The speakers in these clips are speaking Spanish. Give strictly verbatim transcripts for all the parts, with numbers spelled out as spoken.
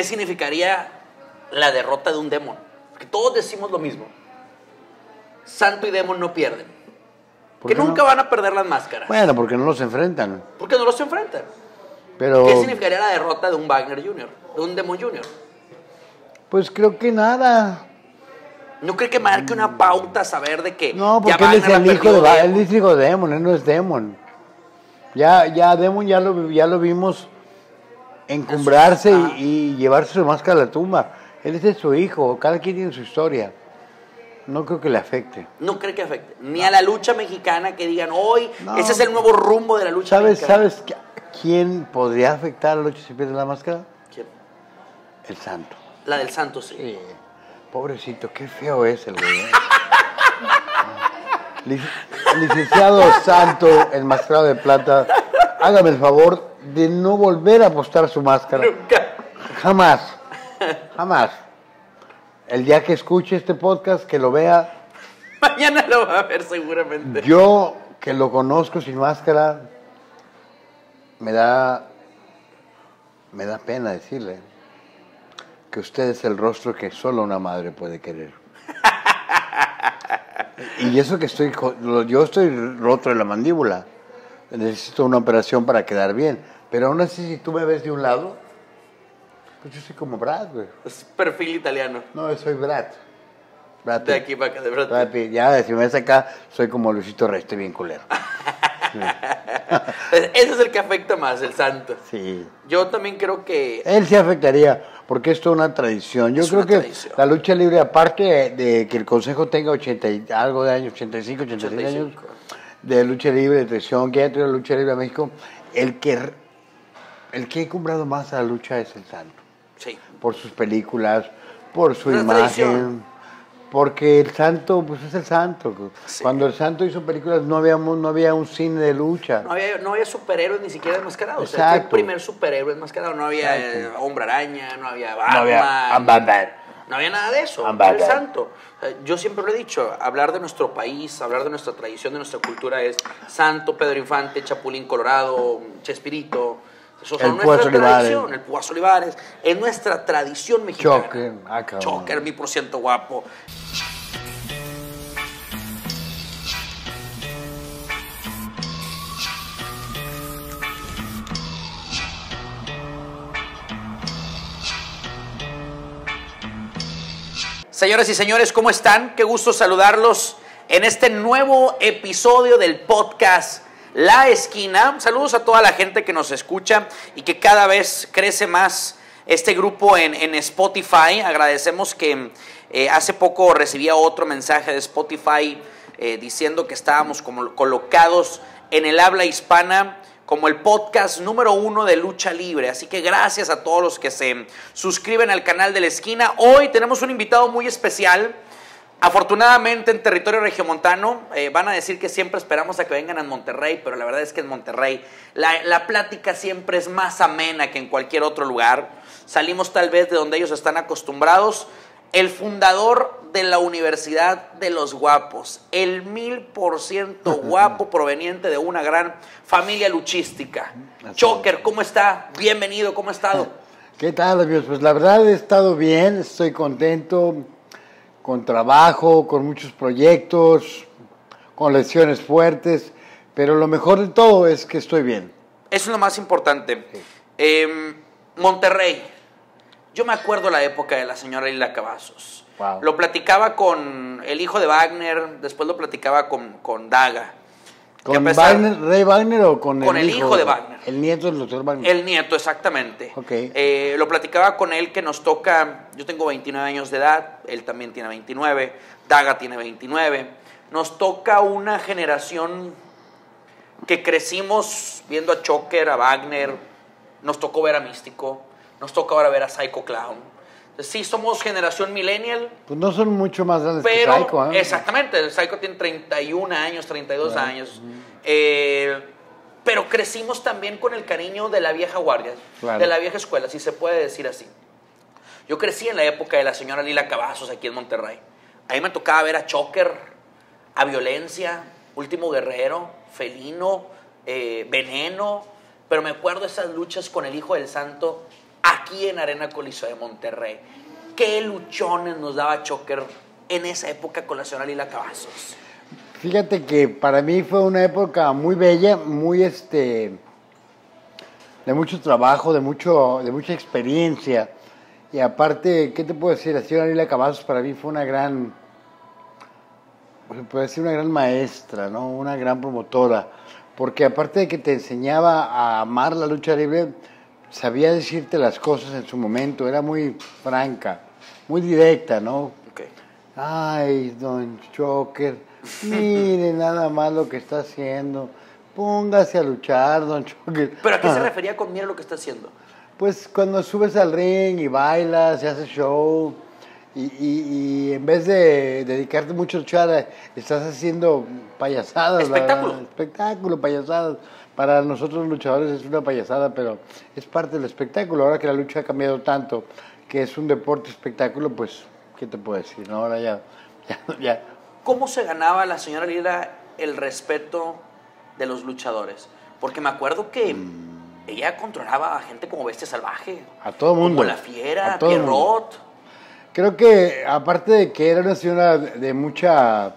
¿Qué significaría la derrota de un Demon? Porque todos decimos lo mismo. Santo y Demon no pierden. Que nunca no? van a perder las máscaras. Bueno, porque no los enfrentan. Porque no los enfrentan. Pero... ¿Qué significaría la derrota de un Wagner junior? De un Demon junior. Pues creo que nada. ¿No cree que marque una pauta saber de que... No, porque ya él, es el hijo de, Demon. él es hijo de Demon, él no es Demon. Ya, ya Demon ya lo, ya lo vimos encumbrarse su... ah. y, y llevarse su máscara a la tumba. Él es de su hijo, cada quien tiene su historia. No creo que le afecte. No creo que afecte. Ni no. a la lucha mexicana que digan, hoy no. ese es el nuevo rumbo de la lucha ¿Sabes, mexicana. ¿Sabes quién podría afectar a la lucha si pierde la máscara? ¿Quién? El Santo. La del Santo, sí. sí. Pobrecito, qué feo es el güey. Lic licenciado Santo, enmascarado de plata, hágame el favor de no volver a apostar su máscara. Nunca. Jamás. Jamás. El día que escuche este podcast, que lo vea. Mañana lo va a ver seguramente. Yo, que lo conozco sin máscara, me da, me da pena decirle que usted es el rostro que solo una madre puede querer. Y eso que estoy, yo estoy roto de la mandíbula. Necesito una operación para quedar bien. Pero aún así, si tú me ves de un lado, pues yo soy como Brad, güey. Es perfil italiano. No, soy Brad. Brad de aquí para acá, de Brad. Ya, si me ves acá, soy como Luisito Rey, estoy bien culero. Sí. Ese es el que afecta más, el Santo. Sí. Yo también creo que... Él se afectaría, porque esto es una tradición. Yo es creo que tradición. La lucha libre, aparte de que el Consejo tenga ochenta y algo de años, ochenta y cinco, ochenta y seis años, de lucha libre, de tradición, que haya traído la lucha libre a México, el que, el que ha encumbrado más a la lucha es el Santo. Sí. Por sus películas, por su una imagen... Tradición. Porque el Santo, pues es el Santo. Sí. Cuando el Santo hizo películas no había, no había un cine de lucha. No había, no había superhéroes ni siquiera enmascarados. Exacto. O sea, fue el primer superhéroe enmascarado. No había eh, Hombre Araña, no había Batman. No había, I'm bad bad. No había nada de eso. I'm bad bad. El Santo. Yo siempre lo he dicho, hablar de nuestro país, hablar de nuestra tradición, de nuestra cultura es Santo, Pedro Infante, Chapulín Colorado, Chespirito. Eso son nuestra tradición, el Púas Olivares, es nuestra tradición mexicana. Shocker, acá. Shocker, mi por ciento guapo. Señoras y señores, ¿cómo están? Qué gusto saludarlos en este nuevo episodio del podcast La Esquina. Saludos a toda la gente que nos escucha y que cada vez crece más este grupo en, en Spotify. Agradecemos que eh, hace poco recibía otro mensaje de Spotify eh, diciendo que estábamos como colocados en el habla hispana como el podcast número uno de lucha libre. Así que gracias a todos los que se suscriben al canal de La Esquina. Hoy tenemos un invitado muy especial. Afortunadamente en territorio regiomontano, eh, van a decir que siempre esperamos a que vengan a Monterrey, pero la verdad es que en Monterrey la, la plática siempre es más amena que en cualquier otro lugar. Salimos tal vez de donde ellos están acostumbrados. El fundador de la Universidad de los Guapos, el mil por ciento guapo proveniente de una gran familia luchística. Shocker, ¿cómo está? Bienvenido, ¿cómo ha estado? ¿Qué tal, amigos? Pues la verdad he estado bien, estoy contento. Con trabajo, con muchos proyectos, con lesiones fuertes, pero lo mejor de todo es que estoy bien. Eso es lo más importante. Sí. Eh, Monterrey, yo me acuerdo la época de la señora Lila Cavazos. Wow. Lo platicaba con el hijo de Wagner, después lo platicaba con, con Daga. ¿Con pesar, Wagner, Rey Wagner o con, con el, el hijo? Con el hijo de Wagner. El nieto del doctor Wagner. El nieto, exactamente. Okay. Eh, lo platicaba con él que nos toca, yo tengo veintinueve años de edad, él también tiene veintinueve, Daga tiene veintinueve. Nos toca una generación que crecimos viendo a Shocker, a Wagner, nos tocó ver a Místico, nos toca ahora ver a Psycho Clown. Sí, somos generación millennial. Pues no son mucho más grandes pero, que Psycho. ¿eh? Exactamente, el Psycho tiene treinta y un años, treinta y dos bueno. años. Eh, pero crecimos también con el cariño de la vieja guardia, claro. de la vieja escuela, si se puede decir así. Yo crecí en la época de la señora Lila Cavazos aquí en Monterrey. A mí me tocaba ver a Shocker, a Violencia, Último Guerrero, Felino, eh, Veneno. Pero me acuerdo esas luchas con el hijo del Santo aquí en Arena Coliseo de Monterrey. ¿Qué luchones nos daba Shocker en esa época con la señora Lila Cavazos? Fíjate que para mí fue una época muy bella, muy este... de mucho trabajo, de, mucho, de mucha experiencia. Y aparte, ¿qué te puedo decir? La señora Lila Cavazos para mí fue una gran... se puede decir una gran maestra, ¿no? Una gran promotora. Porque aparte de que te enseñaba a amar la lucha libre, sabía decirte las cosas en su momento. Era muy franca, muy directa, ¿no? Okay. Ay, don Shocker, mire nada más lo que está haciendo. Póngase a luchar, don Shocker. ¿Pero a qué se refería con mira lo que está haciendo? Pues cuando subes al ring y bailas, se hace show... Y, y, y en vez de dedicarte mucho a luchar, estás haciendo payasadas. Espectáculo. ¿Verdad? Espectáculo, payasadas. Para nosotros luchadores es una payasada, pero es parte del espectáculo. Ahora que la lucha ha cambiado tanto, que es un deporte espectáculo, pues, ¿qué te puedo decir? No, ahora ya, ya, ya. ¿Cómo se ganaba la señora Lila el respeto de los luchadores? Porque me acuerdo que mm. ella controlaba a gente como Bestia Salvaje. A todo mundo. Como La Fiera, a todo Pierrot. Mundo. Creo que, aparte de que era una señora de mucha...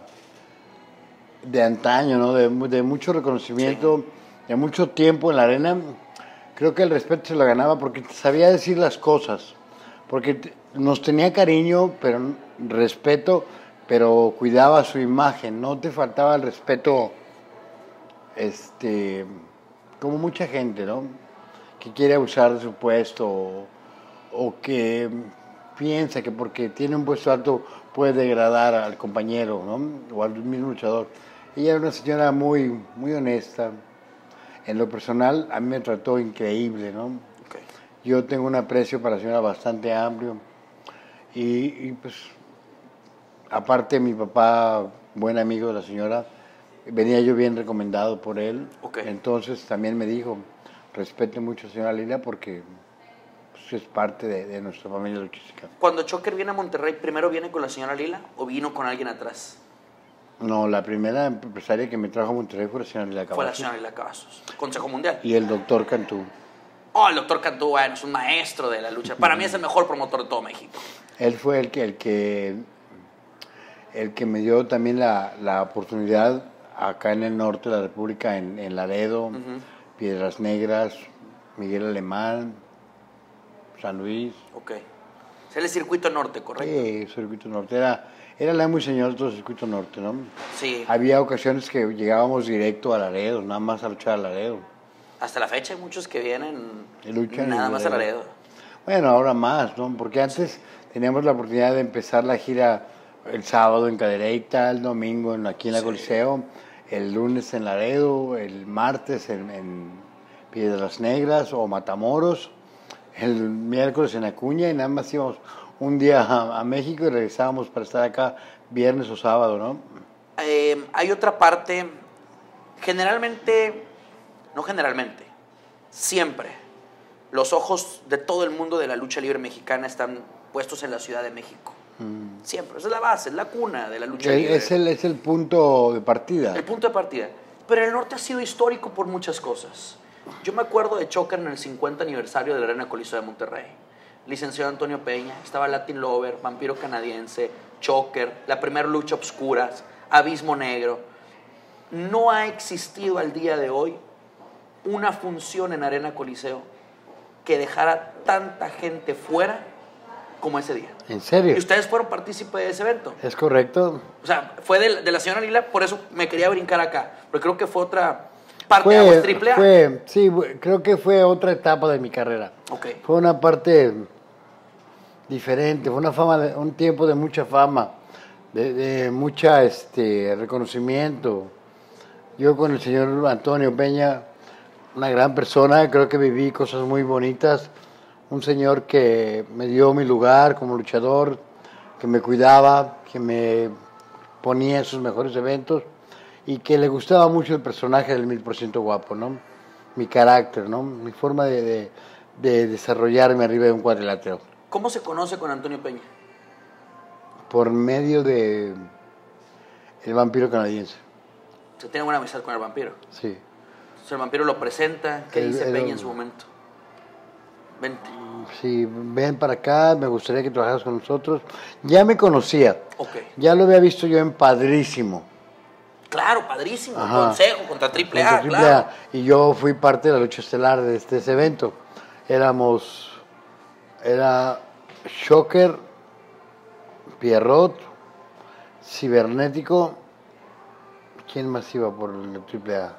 de antaño, ¿no? De, de mucho reconocimiento, sí. de mucho tiempo en la arena, creo que el respeto se lo ganaba porque sabía decir las cosas. Porque nos tenía cariño, pero respeto, pero cuidaba su imagen. No te faltaba el respeto, este... como mucha gente, ¿no? Que quiere abusar de su puesto o, o que... piensa que porque tiene un puesto alto puede degradar al compañero, ¿no? O al mismo luchador. Ella era una señora muy, muy honesta. En lo personal, a mí me trató increíble, ¿no? Okay. Yo tengo un aprecio para la señora bastante amplio. Y, y pues, aparte mi papá, buen amigo de la señora, venía yo bien recomendado por él. Okay. Entonces también me dijo, respete mucho a la señora Lila porque... es parte de, de nuestra familia luchística. Cuando Shocker viene a Monterrey, ¿primero viene con la señora Lila o vino con alguien atrás? No, la primera empresaria que me trajo a Monterrey fue la señora Lila Cavazos. Fue la señora Lila Cavazos. Consejo Mundial. Y el doctor Cantú. Oh, el doctor Cantú, bueno, es un maestro de la lucha. Para mí es el mejor promotor de todo México. Él fue el que, el que, el que me dio también la, la oportunidad acá en el norte de la República, en, en Laredo, uh-huh. Piedras Negras, Miguel Alemán, San Luis. Ok. Es el circuito norte, ¿correcto? Sí, el circuito norte. Era, era la muy señor del circuito norte, ¿no? Sí. Había ocasiones que llegábamos directo a Laredo, nada más a luchar a Laredo. Hasta la fecha hay muchos que vienen luchan nada más a Laredo. Bueno, ahora más, ¿no? Porque antes teníamos la oportunidad de empezar la gira el sábado en Cadereyta, el domingo aquí en la sí. Coliseo, el lunes en Laredo, el martes en, en Piedras Negras o Matamoros, el miércoles en Acuña y nada más íbamos un día a, a México y regresábamos para estar acá viernes o sábado, ¿no? Eh, hay otra parte, generalmente, no generalmente, siempre los ojos de todo el mundo de la lucha libre mexicana están puestos en la Ciudad de México. Mm. Siempre, esa es la base, es la cuna de la lucha el, libre. Es el, es el punto de partida. El punto de partida. Pero el norte ha sido histórico por muchas cosas. Yo me acuerdo de Shocker en el cincuenta aniversario de la Arena Coliseo de Monterrey. Licenciado Antonio Peña, estaba Latin Lover, Vampiro Canadiense, Shocker, la primera lucha obscuras, Abismo Negro. No ha existido al día de hoy una función en Arena Coliseo que dejara tanta gente fuera como ese día. ¿En serio? Y ustedes fueron partícipes de ese evento. Es correcto. O sea, fue de, de la señora Lila, por eso me quería brincar acá, porque creo que fue otra... ¿Parte fue, de triple A? Fue, sí, creo que fue otra etapa de mi carrera. Okay. Fue una parte diferente, fue una fama de, un tiempo de mucha fama, de, de mucha este, reconocimiento. Yo con el señor Antonio Peña, una gran persona, creo que viví cosas muy bonitas. Un señor que me dio mi lugar como luchador, que me cuidaba, que me ponía en sus mejores eventos. Y que le gustaba mucho el personaje del mil por ciento guapo, ¿no? Mi carácter, ¿no? Mi forma de, de, de desarrollarme arriba de un cuadrilátero. ¿Cómo se conoce con Antonio Peña? Por medio de el Vampiro Canadiense. ¿Se tiene buena amistad con el Vampiro? Sí. Entonces el Vampiro lo presenta, ¿qué el, dice el, Peña en su momento? Vente. si ven para acá, me gustaría que trabajaras con nosotros. Ya me conocía. Okay. Ya lo había visto yo en Padrísimo. Claro, Padrísimo. Ajá. Consejo contra Triple A, contra claro. A. Y yo fui parte de la lucha estelar de este ese evento. Éramos... Era Shocker, Pierrot, Cibernético. ¿Quién más iba por el Triple A?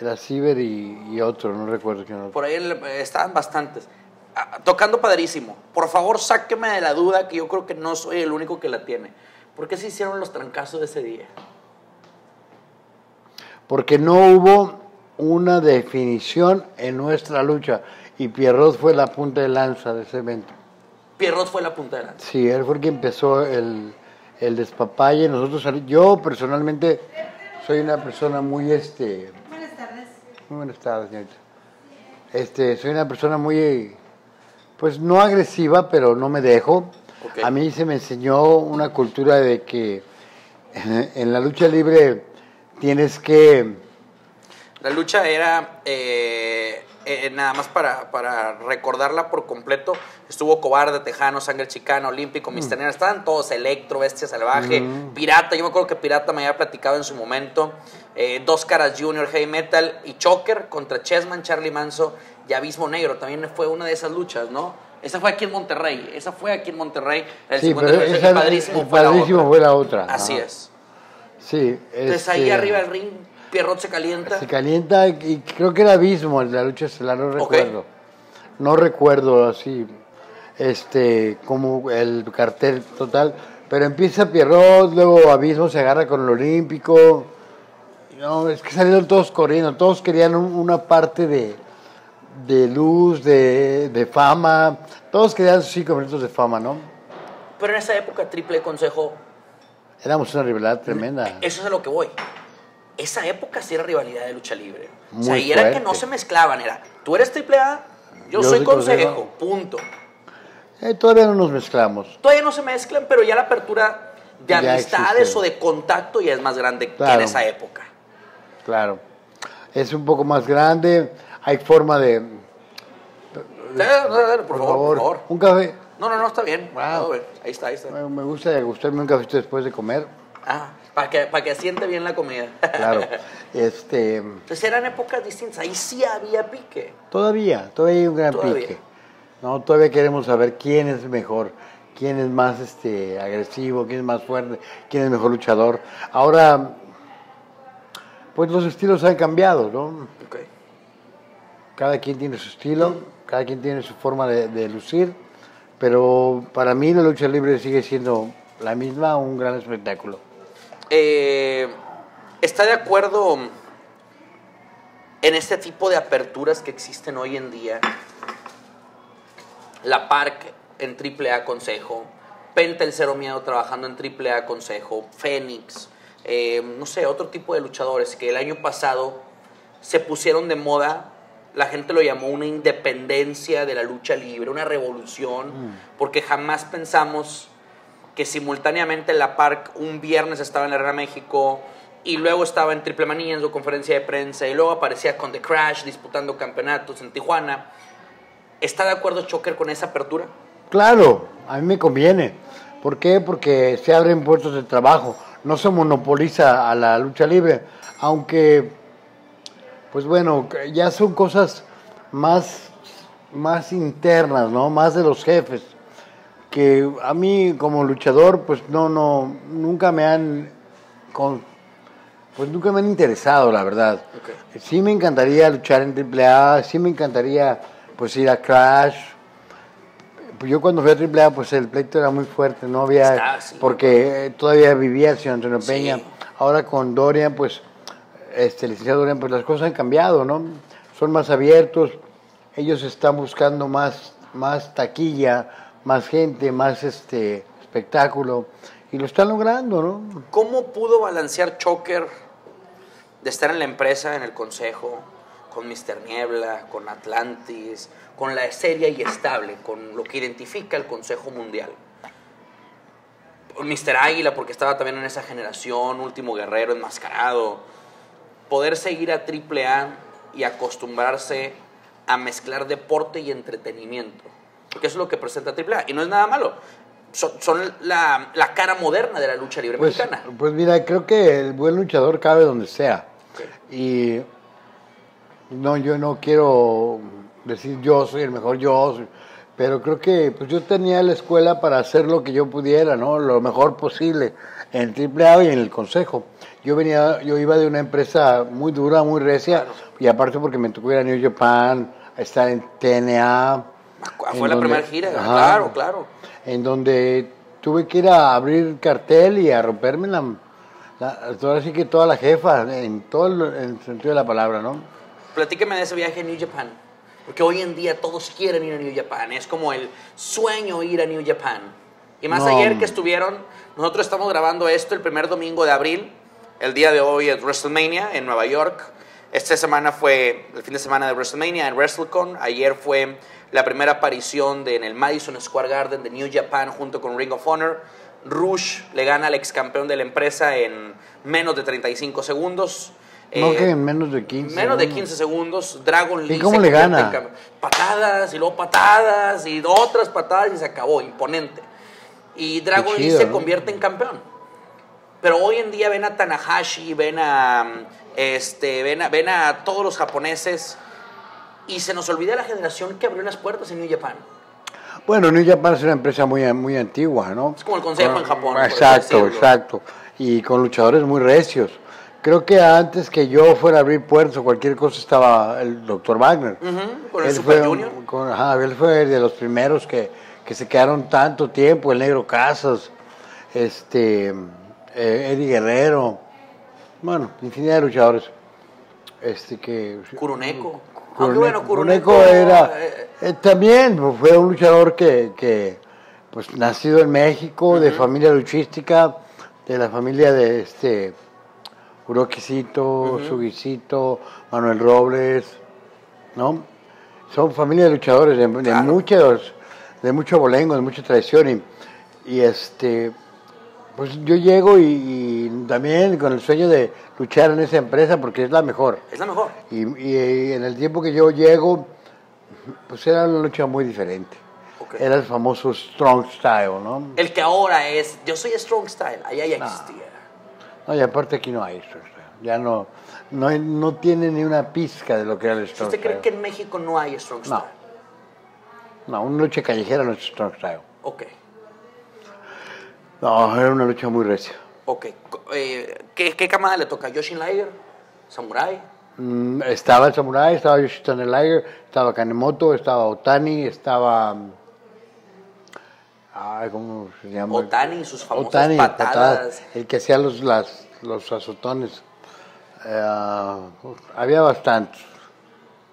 Era Ciber y, y otro, no recuerdo quién era. Por ahí estaban bastantes. Tocando Padrísimo. Por favor, sáqueme de la duda, que yo creo que no soy el único que la tiene. ¿Por qué se hicieron los trancazos de ese día? Porque no hubo una definición en nuestra lucha. Y Pierrot fue la punta de lanza de ese evento. Pierrot fue la punta de lanza. Sí, él fue el que empezó el, el despapalle. Nosotros, yo personalmente soy una persona muy... este. Buenas tardes. Muy buenas tardes, señorita. Este, soy una persona muy, pues no agresiva, pero no me dejo. Okay. A mí se me enseñó una cultura de que en la lucha libre tienes que... La lucha era... Eh... Eh, nada más para, para recordarla por completo, estuvo Cobarde, Tejano, Sangre Chicana, Olímpico, míster Águila, estaban todos, Electro, Bestia Salvaje, mm. Pirata, yo me acuerdo que Pirata me había platicado en su momento, eh, Dos Caras Junior, Heavy Metal y Shocker contra Chessman, Charlie Manso y Abismo Negro, también fue una de esas luchas, ¿no? Esa fue aquí en Monterrey, esa fue aquí en Monterrey, el sí, cincuenta y tres, esa, el Padrísimo, el Padrísimo fue la otra. Fue la otra. Así Ajá. es. Sí. Entonces este... ahí arriba el ring... Pierrot se calienta. Se calienta y creo que era Abismo, la lucha estelar, no recuerdo. Okay. No recuerdo así este, como el cartel total, pero empieza Pierrot, luego Abismo se agarra con el Olímpico. No, es que salieron todos corriendo, todos querían un, una parte de, de luz, de, de fama, todos querían sus cinco minutos de fama, ¿no? Pero en esa época Triple Consejo... Éramos una rivalidad tremenda. Eso es a lo que voy. Esa época sí era rivalidad de lucha libre. Muy o sea, ahí era que no se mezclaban. Era, tú eres Triple A, yo, yo soy Consejo, consejo. punto. Eh, todavía no nos mezclamos. Todavía no se mezclan, pero ya la apertura de ya amistades existe. O de contacto ya es más grande claro. que en esa época. Claro. Es un poco más grande. Hay forma de... Dale, dale, dale, por, por, favor, favor. por favor. ¿Un café? No, no, no, está bien. Wow. No, ahí está, ahí está. Bueno, me gusta degustarme un cafecito después de comer. Ah, para que, para que siente bien la comida. Claro. Este... Entonces eran épocas distintas. Ahí sí había pique. Todavía, todavía hay un gran todavía. pique. No, todavía queremos saber quién es mejor, quién es más este, agresivo, quién es más fuerte, quién es mejor luchador. Ahora, pues los estilos han cambiado, ¿no? Okay. Cada quien tiene su estilo, cada quien tiene su forma de, de lucir, pero para mí la lucha libre sigue siendo la misma, un gran espectáculo. Eh, ¿Está de acuerdo en este tipo de aperturas que existen hoy en día? La Park en Triple A Consejo, Penta el Cero Miedo trabajando en Triple A Consejo, Fénix, eh, no sé, otro tipo de luchadores que el año pasado se pusieron de moda. La gente lo llamó una independencia de la lucha libre, una revolución, mm. porque jamás pensamos... que simultáneamente en la Park un viernes estaba en la Arena México y luego estaba en Triple Manía en su conferencia de prensa y luego aparecía con The Crash disputando campeonatos en Tijuana. ¿Está de acuerdo Shocker con esa apertura? Claro, a mí me conviene. ¿Por qué? Porque se abren puestos de trabajo, no se monopoliza a la lucha libre, aunque, pues bueno, ya son cosas más, más internas, ¿no? Más de los jefes. Que a mí como luchador pues no no nunca me han con, pues nunca me han interesado la verdad. Okay. Sí me encantaría luchar en triple A, sí me encantaría pues ir a Crash. Pues yo cuando fui a triple A pues el pleito era muy fuerte, no había Está, sí. porque todavía vivía el señor Antonio Peña. Sí. Ahora con Dorian pues este licenciado Dorian pues las cosas han cambiado, ¿no? Son más abiertos. Ellos están buscando más más taquilla. Más gente, más este espectáculo, y lo están logrando, ¿no? ¿Cómo pudo balancear Shocker de estar en la empresa, en el Consejo, con míster Niebla, con Atlantis, con la seria y estable, con lo que identifica el Consejo Mundial? míster Águila, porque estaba también en esa generación, Último Guerrero, Enmascarado. Poder seguir a Triple A y acostumbrarse a mezclar deporte y entretenimiento. que es lo que presenta triple A, y no es nada malo. Son, son la, la cara moderna de la lucha libre pues, mexicana. Pues mira, creo que el buen luchador cabe donde sea. Okay. Y no, yo no quiero decir yo soy el mejor, yo soy, pero creo que pues yo tenía la escuela para hacer lo que yo pudiera, ¿no? Lo mejor posible en triple A y en el Consejo. Yo venía, yo iba de una empresa muy dura, muy recia, claro. Y aparte porque me tocó ir a New Japan, estar en T N A. Fue la donde, primera gira, ajá, claro, claro. En donde tuve que ir a abrir cartel y a romperme la, la, ahora sí que toda la jefa, en todo el, en el sentido de la palabra, ¿no? Platíqueme de ese viaje a New Japan, porque hoy en día todos quieren ir a New Japan, es como el sueño ir a New Japan. Y más no. Ayer que estuvieron, nosotros estamos grabando esto el primer domingo de abril, el día de hoy es WrestleMania en Nueva York. Esta semana fue el fin de semana de WrestleMania en WrestleCon. Ayer fue la primera aparición de, en el Madison Square Garden de New Japan junto con Ring of Honor. Rush le gana al ex campeón de la empresa en menos de treinta y cinco segundos. No, eh, que en menos de quince. Menos de quince segundos. Dragon Lee. ¿Y cómo le gana? Patadas y luego patadas y otras patadas y se acabó. Imponente. Y Dragon Lee se convierte en campeón. Pero hoy en día ven a Tanahashi, ven a, este, ven a, ven a todos los japoneses y se nos olvida la generación que abrió las puertas en New Japan. Bueno, New Japan es una empresa muy, muy antigua, ¿no? Es como el Consejo bueno, en Japón. Exacto, exacto. Y con luchadores muy recios. Creo que antes que yo fuera a abrir puertas o cualquier cosa estaba el doctor Wagner. Uh-huh, con el él Super fue, Junior. Con, ajá, él fue de los primeros que, que se quedaron tanto tiempo, el Negro Casas, este... Eh, Eddie Guerrero, bueno, infinidad de luchadores. Este que. Kuruneco. Kuruneco, Kuruneco era. Eh, también fue un luchador que, que pues, nacido en México, uh-huh. de familia luchística, de la familia de este. Uroquicito, uh-huh. Suguicito, Manuel Robles, ¿no? Son familia de luchadores, de, de claro. muchos, de mucho bolengo, de mucha traición. Y, y este. Pues yo llego y, y también con el sueño de luchar en esa empresa porque es la mejor. Es la mejor. Y, y, y en el tiempo que yo llego, pues era una lucha muy diferente. Okay. Era el famoso Strong Style, ¿no? El que ahora es, yo soy Strong Style, allá ya existía. No, no y aparte aquí no hay Strong Style. Ya no, no, no tiene ni una pizca de lo que era el Strong Style. ¿Usted cree que en México no hay Strong Style? No, no, una lucha callejera no es Strong Style. Ok. No, era una lucha muy recia. Ok. Eh, ¿qué, ¿Qué camada le toca? ¿Yoshin Liger? ¿Samurai? Mm, estaba el Samurai, estaba Yoshitane Liger, estaba Kanemoto, estaba Otani, estaba... Ay, ¿cómo se llama? Otani y sus famosas Otani, patadas. patadas. El que hacía los, las, los azotones. Uh, había bastantes.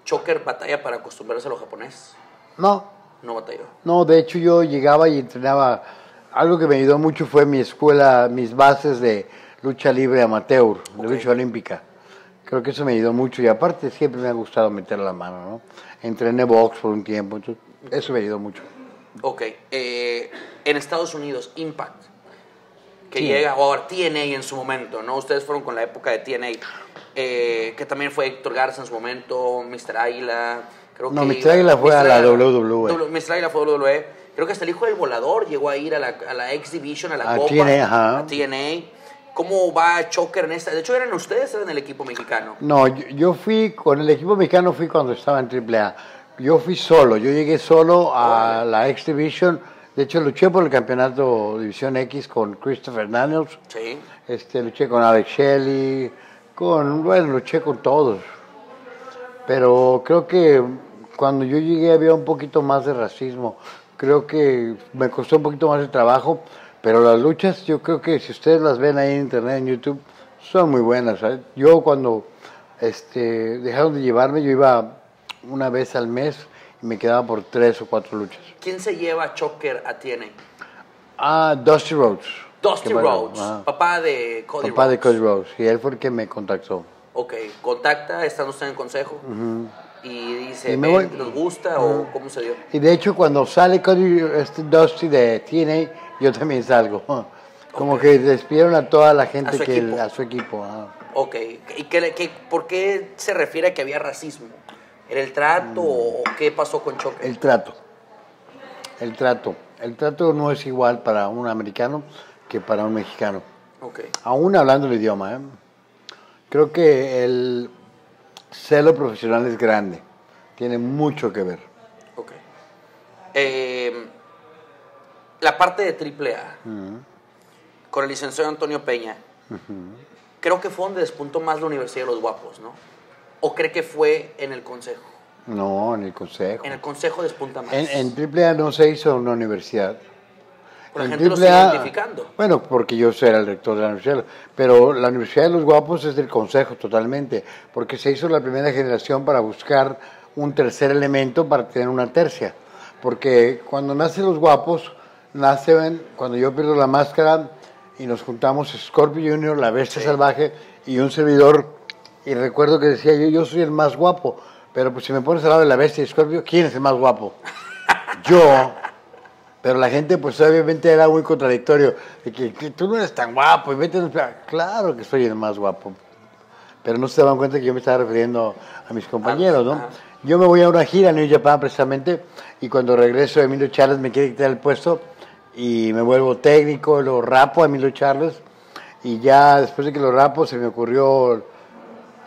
¿Shocker batalla para acostumbrarse a los japoneses? No. ¿No batalló? No, de hecho yo llegaba y entrenaba... Algo que me ayudó mucho fue mi escuela, mis bases de lucha libre amateur, okay. de lucha olímpica. Creo que eso me ayudó mucho y aparte siempre me ha gustado meter la mano, ¿no? Entrené box por un tiempo, entonces eso me ayudó mucho. Ok. Eh, en Estados Unidos, Impact, que sí. llega, o ahora T N A en su momento, ¿no? Ustedes fueron con la época de T N A, eh, que también fue Héctor Garza en su momento, míster Águila. Creo no, que, míster Águila fue míster a la W W E. míster Águila fue a W W E. Creo que hasta el hijo del Volador llegó a ir a la, a la X-Division, a la Copa, a T N A. ¿Cómo va Shocker en esta? De hecho, ¿eran ustedes eran el equipo mexicano? No, yo, yo fui, con el equipo mexicano fui cuando estaba en triple A. Yo fui solo, yo llegué solo a oh, la X-Division. De hecho, luché por el campeonato División X con Christopher Daniels. Sí. Este, luché con Alex Shelley, con, bueno, luché con todos. Pero creo que cuando yo llegué había un poquito más de racismo. Creo que me costó un poquito más de trabajo, pero las luchas, yo creo que si ustedes las ven ahí en internet, en YouTube, son muy buenas, ¿sabes? Yo cuando este, dejaron de llevarme, yo iba una vez al mes y me quedaba por tres o cuatro luchas. ¿Quién se lleva Shocker a T N A? Ah, Dusty Rhodes. Dusty Rhodes, bueno, papá de Cody Rhodes. Papá de Cody Rhodes, y él fue el que me contactó. Ok, contacta, estando usted en el consejo. Uh-huh. Y dice, y me voy, ¿nos gusta uh, o cómo se dio? Y de hecho, cuando sale Cody este Dusty de T N A, yo también salgo. Como okay. que despidieron a toda la gente, a su que él, a su equipo. Ah. Ok. ¿Y qué, qué, por qué se refiere a que había racismo? ¿Era el trato mm. o qué pasó con Shocker? El trato. el trato. El trato no es igual para un americano que para un mexicano. Okay. Aún hablando el idioma, ¿eh? Creo que el celo profesional es grande. Tiene mucho que ver. Ok. Eh, la parte de triple A, uh-huh, con el licenciado Antonio Peña, uh-huh, creo que fue donde despuntó más la Universidad de los Guapos, ¿no? ¿O cree que fue en el Consejo? No, en el Consejo. En el Consejo despunta más. En, en triple A no se hizo una universidad. Por en ejemplo, triple A, lo identificando. Bueno, porque yo era el rector de la universidad, pero la Universidad de los Guapos es del Consejo totalmente, porque se hizo la primera generación para buscar un tercer elemento para tener una tercia. Porque cuando nacen los Guapos, nacen cuando yo pierdo la máscara y nos juntamos Scorpio Junior, la Bestia Salvaje y un servidor. Y recuerdo que decía yo, yo soy el más guapo, pero pues si me pones al lado de la Bestia y Scorpio, ¿quién es el más guapo? Yo. Pero la gente pues obviamente era muy contradictorio, de que, que tú no eres tan guapo, y vete a... Claro que soy el más guapo, pero no se daban cuenta que yo me estaba refiriendo a mis compañeros, ¿no? Ajá. Yo me voy a una gira a New Japan precisamente, y cuando regreso Emilio Charles me quiere quitar el puesto, y me vuelvo técnico, lo rapo a Emilio Charles, y ya después de que lo rapo se me ocurrió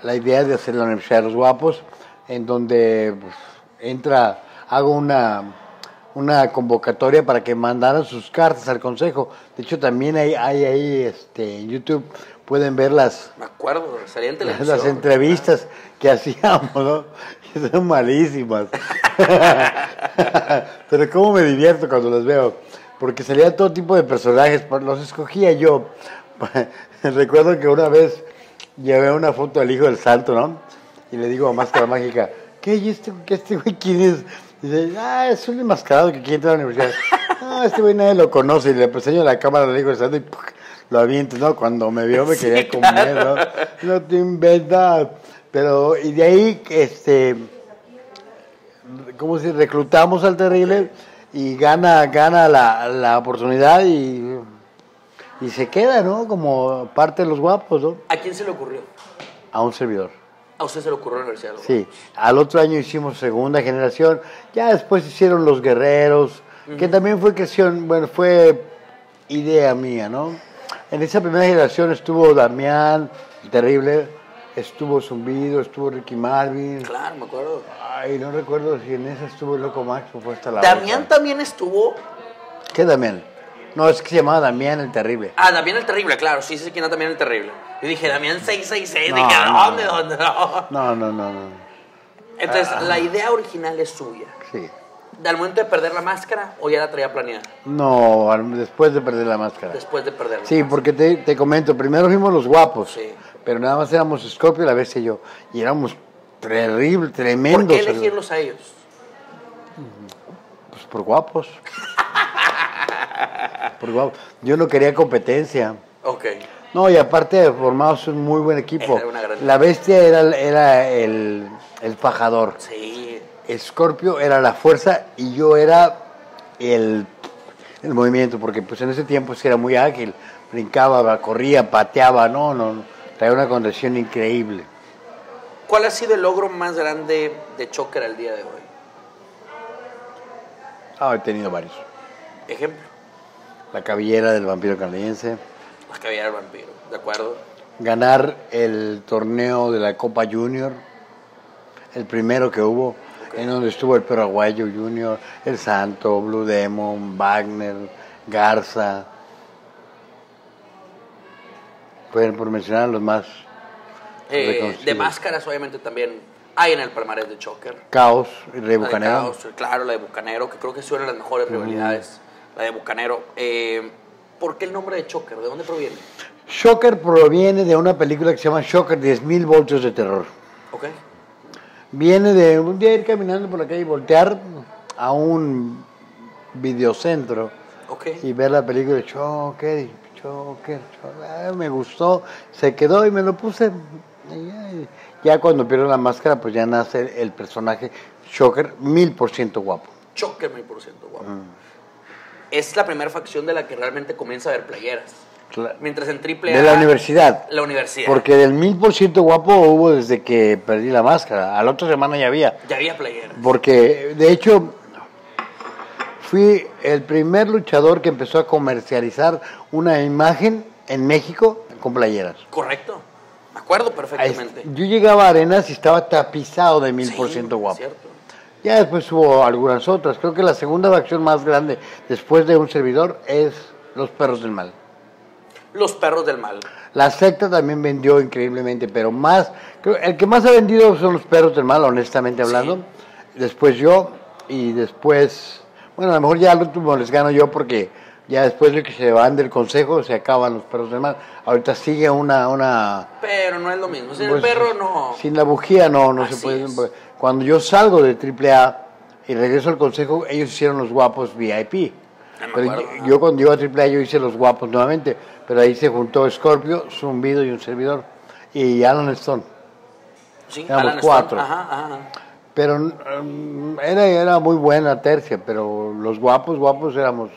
la idea de hacer la Universidad de los Guapos, en donde pues, entra, hago una... una convocatoria para que mandaran sus cartas al Consejo. De hecho, también hay ahí este, en YouTube, pueden ver las... Me acuerdo, salía en televisión. Las entrevistas que hacíamos, ¿no? Que son malísimas. Pero cómo me divierto cuando las veo. Porque salía todo tipo de personajes, los escogía yo. Recuerdo que una vez llevé una foto al hijo del Santo, ¿no? Y le digo a Máscara Mágica, ¿qué es este, qué este güey quién es? Dice, ah, es un enmascarado que quiere entrar a la universidad. Ah, este güey nadie lo conoce. Y le enseño la cámara, le digo, y ¡puc! Lo aviento, ¿no? Cuando me vio me quería comer, ¿no? No te inventas. Pero, y de ahí, este, ¿cómo se dice? Reclutamos al Terrible y gana, gana la, la oportunidad y, y se queda, ¿no? Como parte de los Guapos, ¿no? ¿A quién se le ocurrió? A un servidor. ¿A usted se le ocurrió en la Universidad de los Guapos? Sí, al otro año hicimos segunda generación, ya después hicieron Los Guerreros, uh-huh, que también fue creación, bueno, fue idea mía, ¿no? En esa primera generación estuvo Damián, el Terrible, estuvo Zumbido, estuvo Ricky Marvin. Claro, me acuerdo. Ay, no recuerdo si en esa estuvo el Loco Max o fue hasta la Damián otra. También estuvo... ¿Qué Damián? No, es que se llamaba Damián el Terrible. Ah, Damián el Terrible, claro, sí, sé quién era Damián el Terrible. Yo dije, Damián seis seis seis, no, dije, ¿dónde, no, dónde, no? No, no, no, no. Entonces, ah, la idea original es suya. Sí. ¿Al momento de perder la máscara o ya la traía planeada? No, después de perder la máscara. Después de perderla. Sí, máscara. Porque te, te comento, primero fuimos los Guapos, sí, pero nada más éramos Scorpio, la Bestia y yo, y éramos terribles, tremendos. ¿Por qué elegirlos a ellos? Pues por guapos. Por guapos. Yo no quería competencia. Ok. No, y aparte formamos un muy buen equipo. La Bestia era, era el, el fajador. Sí. Scorpio era la fuerza y yo era el, el movimiento, porque pues en ese tiempo sí era muy ágil. Brincaba, corría, pateaba, no, no, no. Traía una condición increíble. ¿Cuál ha sido el logro más grande de Shocker al día de hoy? Ah, he tenido varios. ¿Ejemplo? La cabellera del Vampiro Canadiense. La cabellera del Vampiro, ¿de acuerdo? Ganar el torneo de la Copa Junior, el primero que hubo, okay, en donde estuvo el Paraguayo Junior, el Santo, Blue Demon, Wagner, Garza. Pueden por mencionar los más. Eh, de máscaras, obviamente, también hay en el palmarés de Shocker. Caos y Rey Bucanero. Caos, claro, la de Bucanero, que creo que es una de las mejores rivalidades. Mm. La de Bucanero. Eh, ¿Por qué el nombre de Shocker? ¿De dónde proviene? Shocker proviene de una película que se llama Shocker, diez mil voltios de terror. Ok. Viene de un día ir caminando por la calle y voltear a un videocentro. Ok. Y ver la película de Shocker, Shocker, Shocker. Me gustó, se quedó y me lo puse. Ya cuando pierdo la máscara, pues ya nace el personaje Shocker, mil por ciento guapo. Shocker, mil por ciento guapo. Mm. Es la primera facción de la que realmente comienza a ver playeras. Claro. Mientras en triple A... De la universidad. La universidad. Porque del mil por ciento guapo hubo desde que perdí la máscara. A la otra semana ya había. Ya había playeras. Porque, de hecho, fui el primer luchador que empezó a comercializar una imagen en México con playeras. Correcto. Me acuerdo perfectamente. Yo llegaba a Arenas y estaba tapizado de mil por ciento guapo. Cierto. Ya después hubo algunas otras. Creo que la segunda facción más grande después de un servidor es Los Perros del Mal. Los Perros del Mal. La secta también vendió increíblemente, pero más... Creo, el que más ha vendido son Los Perros del Mal, honestamente hablando. Sí. Después yo y después... Bueno, a lo mejor ya al último les gano yo porque ya después de que se van del consejo se acaban Los Perros del Mal. Ahorita sigue una... una pero no es lo mismo. Sin pues, el perro no... Sin la bujía no, no se puede... Es. Cuando yo salgo de triple A y regreso al consejo, ellos hicieron Los Guapos V I P. Pero acuerdo, yo, ¿no? yo cuando llego a triple A yo hice Los Guapos nuevamente, pero ahí se juntó Scorpio, Zumbido y un servidor, y Alan Stone. Sí, éramos Alan cuatro. Stone. Ajá, ajá. Pero um, era, era muy buena tercia, pero los guapos, guapos éramos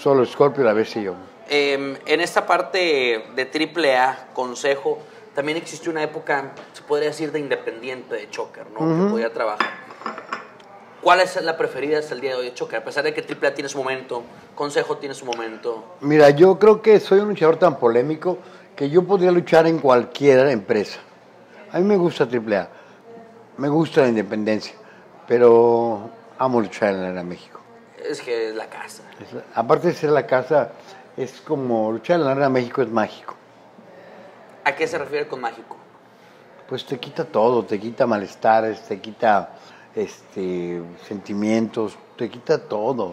solo Scorpio, a veces y yo. Eh, en esta parte de triple A, consejo, también existió una época, se podría decir, de independiente de Shocker, ¿no? Uh-huh. Que podía trabajar. ¿Cuál es la preferida hasta el día de hoy de Shocker? A pesar de que triple A tiene su momento, Consejo tiene su momento. Mira, yo creo que soy un luchador tan polémico que yo podría luchar en cualquier empresa. A mí me gusta triple A, me gusta la independencia, pero amo luchar en la Arena México. Es que es la casa. Es la, aparte de ser la casa, es como luchar en la Arena México es mágico. ¿A qué se refiere con mágico? Pues te quita todo, te quita malestares, te quita... Este, sentimientos, te quita todo.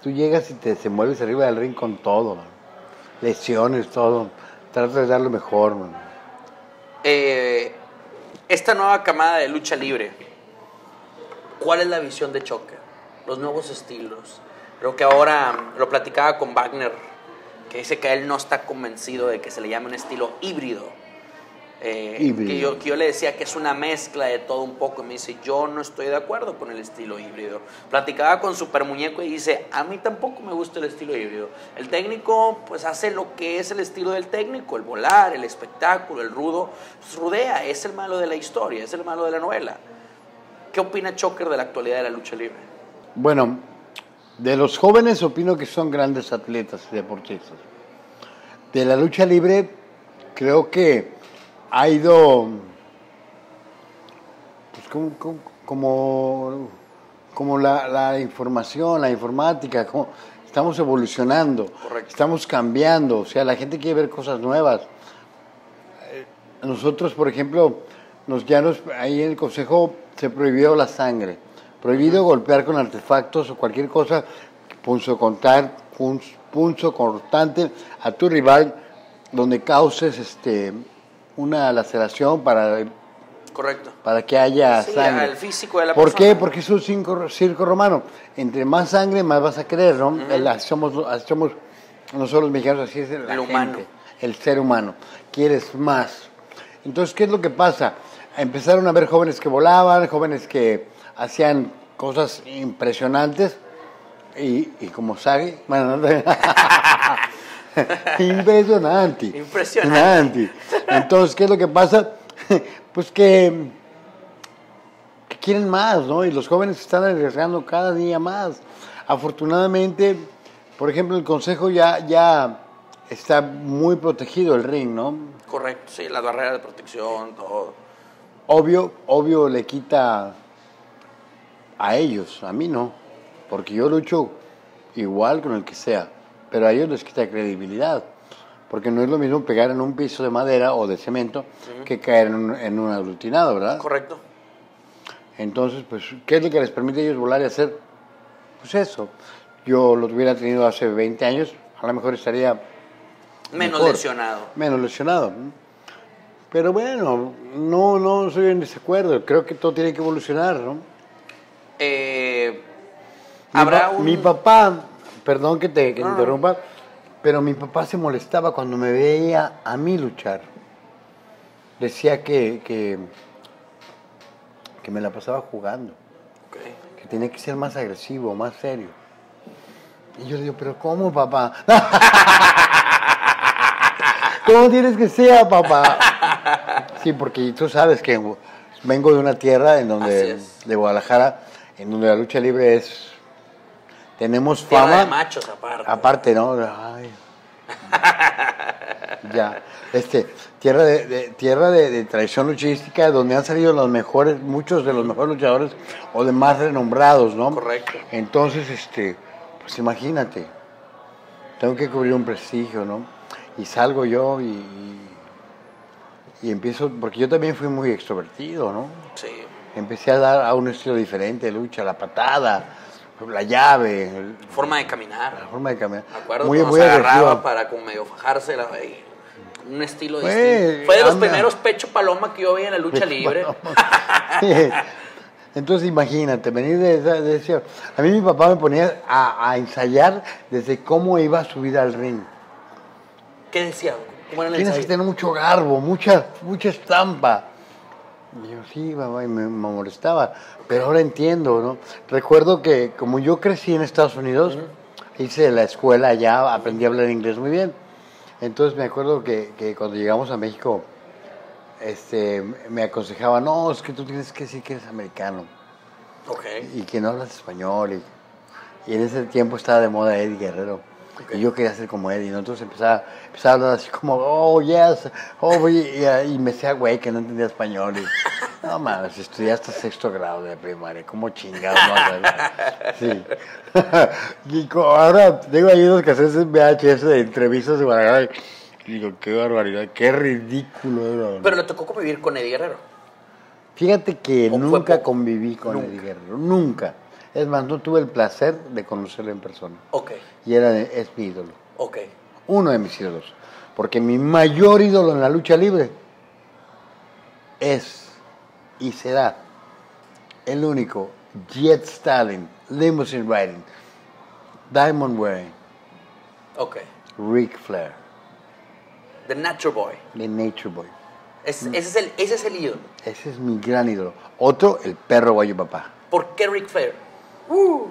Tú llegas y te desenvuelves arriba del ring con todo, man. Lesiones, todo. Tratas de dar lo mejor. Man. Eh, esta nueva camada de lucha libre, ¿cuál es la visión de Shocker? Los nuevos estilos. Creo que ahora lo platicaba con Wagner, que dice que él no está convencido de que se le llame un estilo híbrido. Eh, que, yo, que yo le decía que es una mezcla de todo un poco. Y me dice, yo no estoy de acuerdo con el estilo híbrido. Platicaba con Super Muñeco y dice, a mí tampoco me gusta el estilo híbrido. El técnico pues hace lo que es el estilo del técnico, el volar, el espectáculo, el rudo. Pues, rudea, es el malo de la historia, es el malo de la novela. ¿Qué opina Shocker de la actualidad de la lucha libre? Bueno, de los jóvenes opino que son grandes atletas y deportistas. De la lucha libre creo que ha ido pues, como, como, como, como la, la información, la informática, como, estamos evolucionando. Correcto. Estamos cambiando, o sea, la gente quiere ver cosas nuevas. Nosotros, por ejemplo, nos, ya nos, ahí en el consejo se prohibió la sangre, prohibido uh-huh. golpear con artefactos o cualquier cosa, punzo, contar, punzo, punzo cortante a tu rival donde causes este... una laceración para, correcto, para que haya sí, sangre. El físico de la ¿Por persona? Qué? Porque es un circo, circo romano. Entre más sangre, más vas a querer, ¿no? Uh-huh. el, somos, somos nosotros los mexicanos, así es el gente, humano. El ser humano. Quieres más. Entonces, ¿qué es lo que pasa? Empezaron a ver jóvenes que volaban, jóvenes que hacían cosas impresionantes y, y como Sagi, bueno, no, impresionante. Impresionante. Entonces, ¿qué es lo que pasa? Pues que, que quieren más, ¿no? Y los jóvenes se están arriesgando cada día más. Afortunadamente, por ejemplo, el consejo ya, ya está muy protegido el ring, ¿no? Correcto, sí, las barreras de protección, todo. Obvio, obvio le quita a ellos, a mí no, porque yo lucho igual con el que sea. Pero a ellos les quita credibilidad, porque no es lo mismo pegar en un piso de madera o de cemento uh-huh. que caer en un, en un aglutinado, ¿verdad? Correcto. Entonces, pues, ¿qué es lo que les permite a ellos volar y hacer? Pues eso. Yo lo hubiera tenido hace veinte años, a lo mejor estaría menos mejor, lesionado. Menos lesionado. Pero bueno, no, no soy en desacuerdo. Creo que todo tiene que evolucionar, ¿no? Eh, mi, habrá pa un... mi papá... Perdón que te que no. interrumpa, pero mi papá se molestaba cuando me veía a mí luchar. Decía que, que, que me la pasaba jugando, okay. que tenía que ser más agresivo, más serio. Y yo le digo, ¿pero cómo, papá? ¿Cómo tienes que ser, papá? Sí, porque tú sabes que vengo de una tierra en donde de Guadalajara, en donde la lucha libre es... tenemos fama. Tierra de machos aparte. Aparte, ¿no? Ay. Ya, este, tierra de, de tierra de, de tradición luchística, donde han salido los mejores, muchos de los mejores luchadores o de más renombrados, ¿no? Correcto. Entonces, este, pues imagínate, tengo que cubrir un prestigio, ¿no? Y salgo yo y, y empiezo, porque yo también fui muy extrovertido, ¿no? Sí. Empecé a dar a un estilo diferente de lucha, la patada, la llave, forma de caminar, la forma de caminar. Me acuerdo muy, cuando muy se agresiva. Agarraba para como medio fajarse, la, un estilo pues, distinto. Fue de los anda. primeros pecho paloma que yo vi en la lucha pecho libre. Entonces imagínate, venir de esa, de esa... A mí mi papá me ponía a, a ensayar desde cómo iba a subir al ring. ¿Qué decía? ¿Cómo era el Tienes ensayo? Que tener mucho garbo, mucha, mucha estampa. Y yo, sí, mamá, y me, me molestaba. Pero ahora entiendo, ¿no? Recuerdo que como yo crecí en Estados Unidos, uh-huh. hice la escuela allá, aprendí a hablar inglés muy bien. Entonces me acuerdo que, que cuando llegamos a México, este, me aconsejaban, no, es que tú tienes que decir que eres americano. Okay. Y que no hablas español. Y, y en ese tiempo estaba de moda Eddie Guerrero. Okay. Y yo quería ser como Eddie, ¿no? Entonces empezaba, empezaba a hablar así como, oh, yes, oh, y, y, y me decía, güey, que no entendía español. Y, no mames, estudié hasta sexto grado de primaria, como chingado, ¿no? Sí. Y ahora tengo ahí unos cassettes en V H S de entrevistas de Guadalajara y digo, qué barbaridad, qué ridículo era, ¿no? Pero le tocó convivir con Eddie Guerrero. Fíjate que nunca conviví con nunca. Eddie Guerrero, nunca. Es más, no tuve el placer de conocerlo en persona. Ok. Y era, es mi ídolo. Ok. Uno de mis ídolos. Porque mi mayor ídolo en la lucha libre es y será el único Jet Stalin, Limousine Riding, Diamond Wearing. Ok. Ric Flair. The Nature Boy. The Nature Boy. Es, ese, es el, ese es el ídolo. Ese es mi gran ídolo. Otro, el perro Guayo Papá. ¿Por qué Ric Flair? Uh.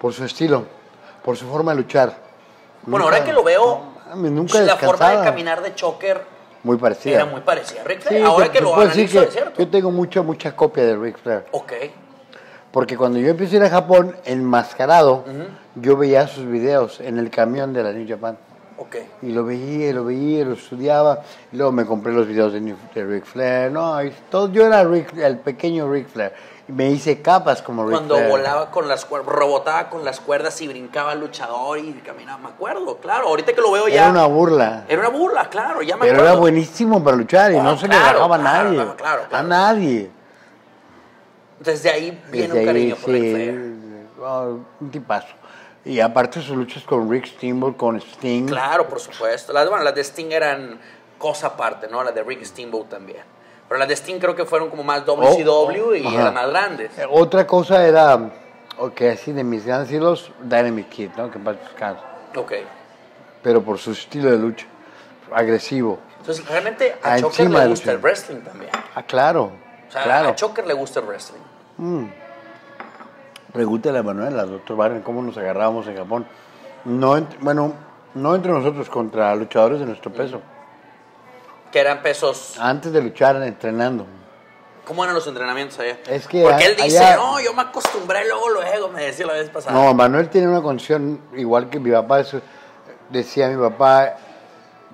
Por su estilo, por su forma de luchar. Bueno, nunca, ahora que lo veo, no, nunca la forma de caminar de Shocker muy parecida. Era muy parecida a Ric Flair. Sí, ahora te, que te lo analizo, es cierto. Yo tengo mucha, mucha copia de Ric Flair. Ok. Porque cuando yo empecé a ir a Japón, enmascarado, uh-huh. yo veía sus videos en el camión de la New Japan. Ok. Y lo veía, lo veía, lo estudiaba. Y luego me compré los videos de, New, de Ric Flair. No, y todo, yo era Ric, el pequeño Ric Flair. Me hice capas como Ric Cuando Flair. Volaba con las cuerdas, rebotaba con las cuerdas y brincaba el luchador y caminaba, me acuerdo, claro, ahorita que lo veo ya. Era una burla. Era una burla, claro, ya me Pero acuerdo. Pero era buenísimo para luchar y oh, no claro, se le bajaba a nadie. Claro, claro, claro. A nadie. Desde ahí viene Desde un cariño ahí, por sí, Ric Flair. Oh, un tipazo. Y aparte sus luchas con Rick Steamboat, con Sting. Claro, por supuesto. Las, bueno, las de Sting eran cosa aparte, ¿no? Las de Rick Steamboat también. Pero las de Sting creo que fueron como más W C W oh, oh, y ajá. eran más grandes. Otra cosa era, ok, así de mis grandes hilos, Dynamite Kid, ¿no? Que para descanso. Ok. Pero por su estilo de lucha, agresivo. Entonces, realmente a, a Shocker le gusta el wrestling también. Ah, claro. O sea, claro. a Shocker le gusta el wrestling. Mm. Pregúntale a Manuela, doctor Wagner, cómo nos agarrábamos en Japón. No, bueno, no entre nosotros, contra luchadores de nuestro peso. Mm. Que eran pesos... Antes de luchar, entrenando. ¿Cómo eran los entrenamientos allá? Es que Porque a, él dice, allá... no, yo me acostumbré luego, luego, me decía la vez pasada. No, Manuel tiene una condición, igual que mi papá, eso, decía mi papá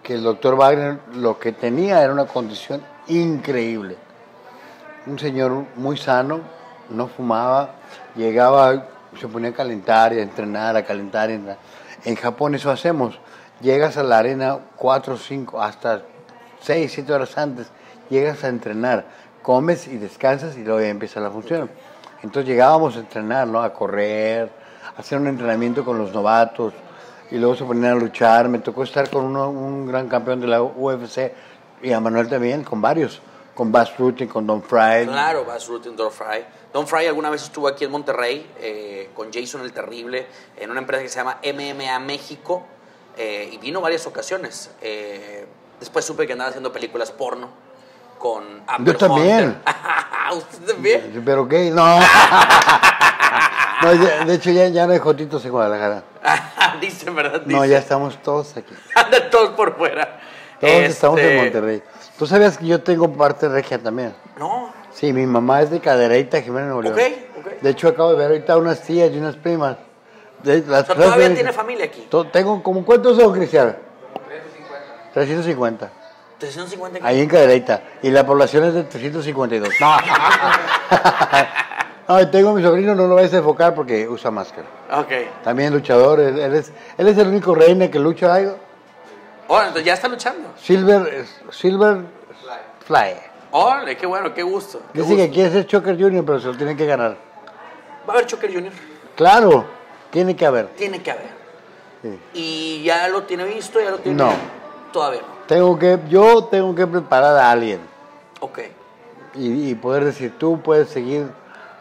que el doctor Wagner lo que tenía era una condición increíble. Un señor muy sano, no fumaba, llegaba, se ponía a calentar y a entrenar, a calentar y a entrenar. En Japón eso hacemos. Llegas a la arena cuatro, cinco, hasta... seis, siete horas antes, llegas a entrenar, comes y descansas y luego ya empieza la función. Entonces llegábamos a entrenar, ¿no? A correr, a hacer un entrenamiento con los novatos y luego se ponían a luchar. Me tocó estar con uno, un gran campeón de la U F C y a Manuel también, con varios, con Bas Rutten, con Don Fry. Claro, Bas Rutten, Don Fry. Don Fry alguna vez estuvo aquí en Monterrey eh, con Jason el Terrible en una empresa que se llama M M A México eh, y vino varias ocasiones. Eh, Después supe que andaba haciendo películas porno con Amber Yo también. ¿Usted también? Pero gay, no. no. De hecho, ya, ya no hay jotitos en Guadalajara. Dicen, ¿verdad? Dicen. No, ya estamos todos aquí. Andan todos por fuera. Todos este... estamos en Monterrey. ¿Tú sabías que yo tengo parte regia también? No. Sí, mi mamá es de Cadereyta, Jimena Nuevo León. Ok, ok. De hecho, acabo de ver ahorita unas tías y unas primas. Las, o sea, ¿todavía de, tiene familia aquí? Tengo como, ¿cuántos son, Cristian? trescientos cincuenta. trescientos cincuenta. Ahí en Cadereyta. Y la población es de trescientos cincuenta y dos. No. No, tengo a mi sobrino, no lo vais a enfocar porque usa máscara. Ok. También luchador, él, él, es, él es el único reina que lucha algo. Oh, entonces ya está luchando. Silver, Silver Fly. Fly. Órale, qué bueno, qué gusto. Qué Dice gusto. que quiere ser Shocker Junior, pero se lo tienen que ganar. ¿Va a haber Shocker Junior? Claro, tiene que haber. Tiene que haber. Sí. ¿Y ya lo tiene visto? ¿Ya lo tiene No. Visto? Todavía no. Tengo que, yo tengo que preparar a alguien. Ok. Y, y poder decir, tú puedes seguir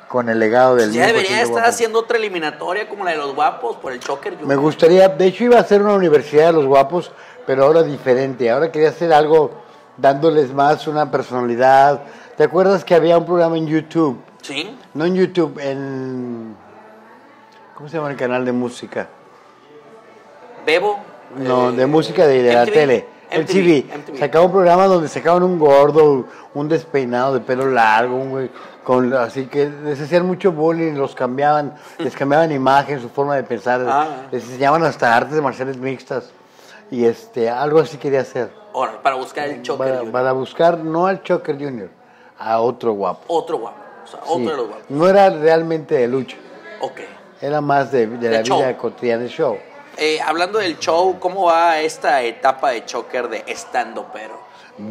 con el legado del... Ya debería estar guapo. haciendo otra eliminatoria como la de los guapos por el Shocker Junior. Me gustaría, de hecho iba a hacer una universidad de los guapos, pero ahora diferente. Ahora quería hacer algo dándoles más una personalidad. ¿Te acuerdas que había un programa en YouTube? Sí. No en YouTube, en... ¿Cómo se llama el canal de música? ¿Bebo? No, eh, de música de, de la tele. M T V. M T V. Sacaba un programa donde sacaban un gordo, un despeinado de pelo largo, un güey... Con, así que les hacían mucho bullying, los cambiaban, les cambiaban imagen, su forma de pensar, ah, les enseñaban hasta artes marciales mixtas y este algo así quería hacer. Ahora, para buscar el Shocker para, Junior. Para buscar no al Shocker Junior, a otro guapo. Otro guapo, o sea, otro sí. de los guapos. No era realmente de lucha. Ok. Era más de, de la show. vida cotidiana, el show. Eh, hablando del show, ¿cómo va esta etapa de Shocker de estando pero?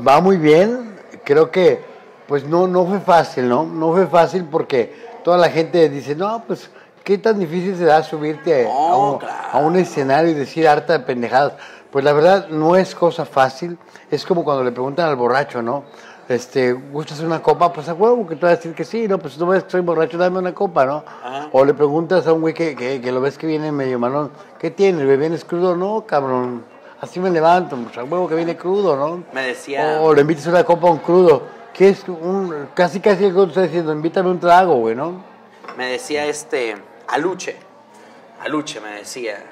Va muy bien, creo que pues no, no fue fácil, ¿no? No fue fácil porque toda la gente dice, no, pues, ¿qué tan difícil será subirte no, a, un, claro. a un escenario y decir harta de pendejadas? Pues la verdad, no es cosa fácil. Es como cuando le preguntan al borracho, ¿no? Este, ¿gustas una copa? Pues a huevo, que tú vas a decir que sí, ¿no? Pues no estoy borracho, dame una copa, ¿no? Ajá. O le preguntas a un güey que, que, que lo ves que viene medio malón, ¿qué tiene? ¿Vienes crudo? No, cabrón, así me levanto, pues a huevo que viene crudo, ¿no? Me decía... O le invitas una copa a un crudo. Que es un, casi casi el que está diciendo, invítame un trago, güey, ¿no? Me decía este, Aluche, Aluche me decía,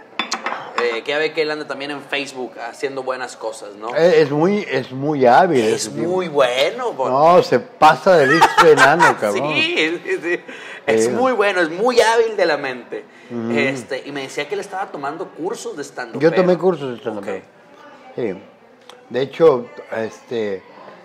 eh, que ya ve que él anda también en Facebook haciendo buenas cosas, ¿no? Es, es, muy, es muy hábil. Es muy tipo. bueno. Por... No, se pasa de listo enano, cabrón. Sí, sí, sí. Es eh. muy bueno, es muy hábil de la mente. Mm. Este, y me decía que él estaba tomando cursos de stand-up. Yo tomé cursos de stand-up. Okay. Sí. De hecho, este...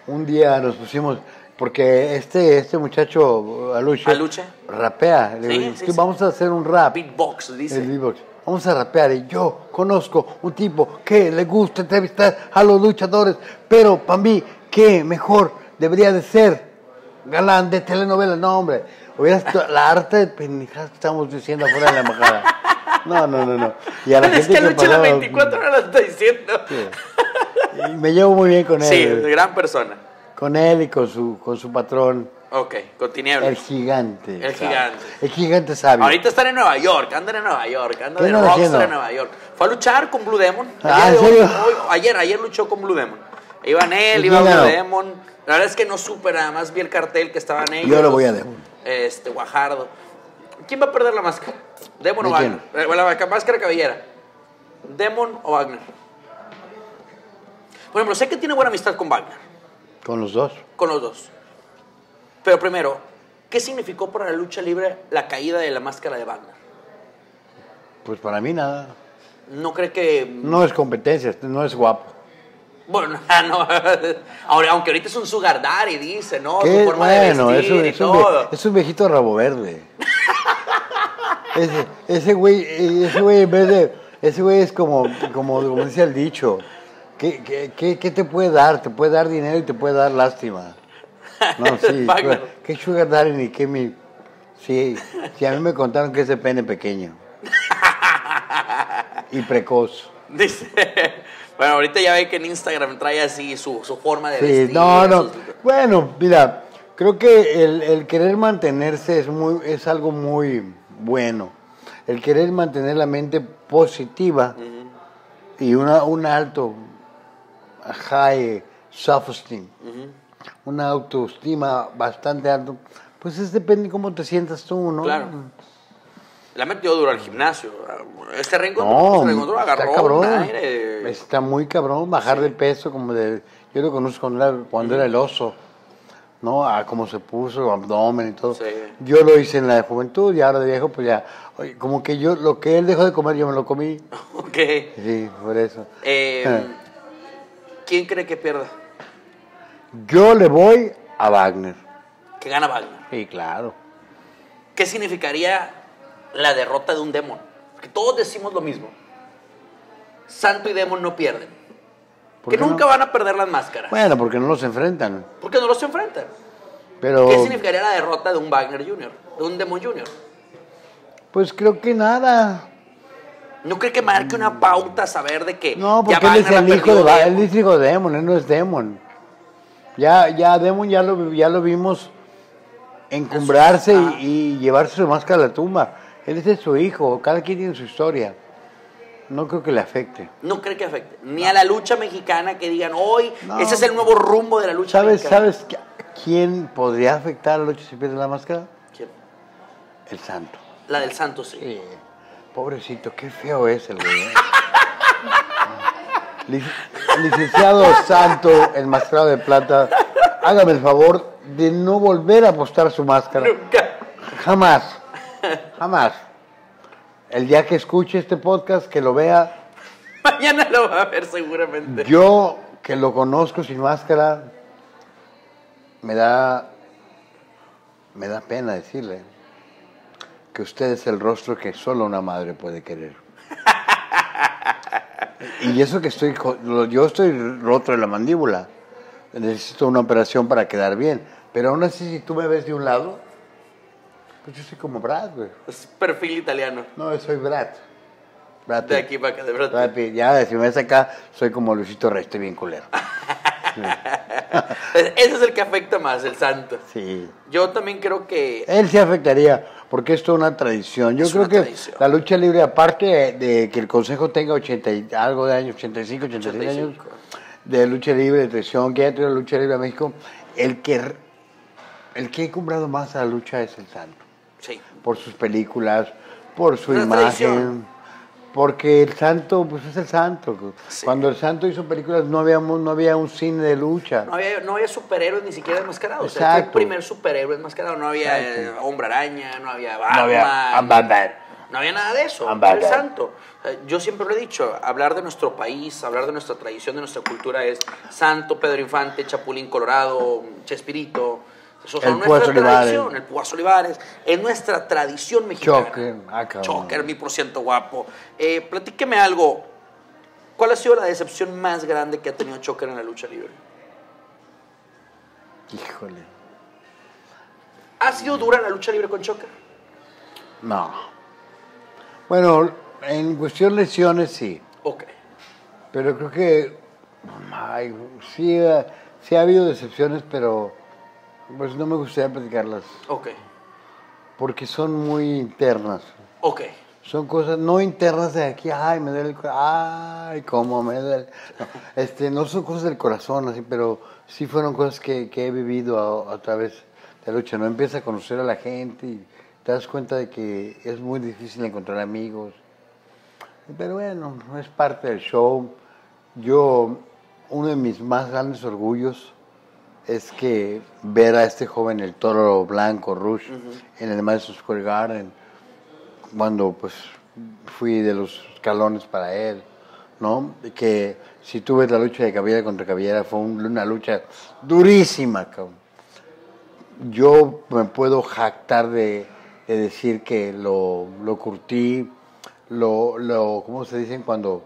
un día nos pusimos, porque este, este muchacho, Aluche, Aluche, rapea. Le digo, sí, sí, vamos sí. a hacer un rap. Beatbox, dice. El beatbox. Vamos a rapear. Y yo conozco un tipo que le gusta entrevistar a los luchadores, pero para mí, ¿qué mejor debería de ser? Galán de telenovela, no, hombre. Hubieras la arte de pendejadas que estamos diciendo afuera de la embajada. No, no, no, no. Y a la pero gente es que Aluche pasaba... las veinticuatro horas lo está diciendo. Sí. Y me llevo muy bien con él. Sí, gran persona. Con él y con su, con su patrón. Ok, con Tinieblas. El gigante. El sabe. gigante. El gigante sabio. Ahorita están en Nueva York, andan en Nueva York, andan en Rockstar en Nueva York. Fue a luchar con Blue Demon. Ah, ¿en serio? Hoy, hoy, ayer, ayer luchó con Blue Demon. Iban él, iba Blue Demon. La verdad es que no supe, nada más vi el cartel que estaban ellos. Yo lo voy a Demon. Este, Guajardo. ¿Quién va a perder la máscara? ¿Demon o Wagner? La máscara cabellera. ¿Demon o Wagner? Por ejemplo, sé que tiene buena amistad con Wagner. Con los dos. Con los dos. Pero primero, ¿qué significó para la lucha libre la caída de la máscara de Wagner? Pues para mí nada. ¿No cree que...? No es competencia, no es guapo. Bueno, no. Ahora, aunque ahorita es un sugar daddy, dice, ¿no? Su forma bueno, de vestir es un, y es todo. Un, es un viejito rabo verde. ese, ese güey, ese güey en vez de... Ese güey es como, como, como dice el dicho... ¿Qué, qué, qué, ¿Qué te puede dar? Te puede dar dinero y te puede dar lástima. No, sí. ¿Qué sugar daddy ni qué mi...? Sí, sí, a mí me contaron que ese pene pequeño. Y precoz. Dice... Bueno, ahorita ya ve que en Instagram trae así su, su forma de sí, vestir. Sí, no, no. Sus... Bueno, mira, creo que el, el querer mantenerse es, muy, es algo muy bueno. El querer mantener la mente positiva uh-huh. y una, un alto... high self-esteem, uh-huh. una autoestima bastante alta, pues es depende cómo te sientas tú, ¿no? Claro. La metió duro al gimnasio. Este reencuentro, no, este agarró cabrón, un aire. Está muy cabrón, bajar sí. de peso, como de, yo lo conozco cuando, era, cuando uh-huh. era el oso. ¿no? A cómo se puso, abdomen y todo. Sí. Yo lo hice en la juventud y ahora de viejo, pues ya, como que yo, lo que él dejó de comer, yo me lo comí. Ok. Sí, por eso. Eh, ¿Quién cree que pierda? Yo le voy a Wagner. ¿Que gana Wagner? Sí, claro. ¿Qué significaría la derrota de un Demon? Porque todos decimos lo mismo. Santo y Demon no pierden. Que nunca no? van a perder las máscaras. Bueno, porque no los enfrentan. Porque no los enfrentan. Pero... ¿Qué significaría la derrota de un Wagner junior? De un Demon junior. Pues creo que nada. ¿No cree que marque una pauta saber de que... No, porque ya él, es el hijo de Demon. él es hijo de Demon, él no es Demon. Ya, ya Demon ya lo, ya lo vimos encumbrarse su... ah. y, y llevarse su máscara a la tumba. Él es de su hijo, cada quien tiene su historia. No creo que le afecte. No creo que afecte. Ni no. a la lucha mexicana que digan, hoy no. ese es el nuevo rumbo de la lucha ¿Sabes, mexicana. ¿Sabes quién podría afectar a la lucha si pierde la máscara? ¿Quién? El Santo. La del Santo, sí. sí. Pobrecito, qué feo es el güey. Lic licenciado Santo, enmascarado de plata, hágame el favor de no volver a apostar su máscara. Nunca. Jamás. Jamás. El día que escuche este podcast, que lo vea... Mañana lo va a ver seguramente. Yo, que lo conozco sin máscara, me da... Me da pena decirle que usted es el rostro que solo una madre puede querer. Y eso que estoy... Yo estoy roto de la mandíbula. Necesito una operación para quedar bien. Pero aún así, si tú me ves de un lado... Pues yo soy como Brad, güey. Es perfil italiano. No, yo soy Brad. Brad Pitt. De aquí para acá, de Brad Pitt. Brad Pitt. Ya, si me ves acá, soy como Luisito Rey, estoy bien culero. Sí. Ese es el que afecta más, el Santo. Sí. Yo también creo que... Él sí afectaría, porque es toda una tradición. Yo es creo que tradición. La lucha libre, aparte de que el Consejo tenga ochenta y algo de años, ochenta y cinco, ochenta y seis años de lucha libre, de tradición, que haya tenido lucha libre a México, el que, el que ha comprado más a la lucha es el Santo. Sí. Por sus películas, por su Una imagen, tradición. Porque el Santo, pues es el Santo. Sí. Cuando el Santo hizo películas no había, no había un cine de lucha. No había, no había superhéroes ni siquiera enmascarados. Exacto. O sea, fue el primer superhéroe enmascarado. No había eh, Hombre Araña, no había Batman. No había, I'm bad bad. No había nada de eso. I'm bad el bad. Santo. Yo siempre lo he dicho, hablar de nuestro país, hablar de nuestra tradición, de nuestra cultura es Santo, Pedro Infante, Chapulín Colorado, Chespirito... Eso son el nuestra tradición, el Púas Olivares, es nuestra tradición mexicana. Choker, acá. Choker, mi por ciento guapo. Eh, platíqueme algo. ¿Cuál ha sido la decepción más grande que ha tenido Choker en la lucha libre? Híjole. ¿Ha sido dura la lucha libre con Choker? No. Bueno, en cuestión de lesiones sí. Ok. Pero creo que... Ay, sí, sí ha habido decepciones, pero... Pues no me gustaría platicarlas. Ok. Porque son muy internas. Ok. Son cosas no internas de aquí, ay, me duele el corazón, ay, cómo me duele. No, este, no son cosas del corazón, así, pero sí fueron cosas que, que he vivido a, a través de la lucha. No empiezas a conocer a la gente y te das cuenta de que es muy difícil encontrar amigos. Pero bueno, es parte del show. Yo, uno de mis más grandes orgullos es que ver a este joven, el Toro Blanco, Rush, uh-huh. en el Madison Square Garden, cuando pues fui de los escalones para él, ¿no? Que si tú ves la lucha de cabellera contra cabellera, fue un, una lucha durísima, cabrón. Yo me puedo jactar de, de decir que lo, lo curtí, lo, lo, ¿cómo se dicen? Cuando,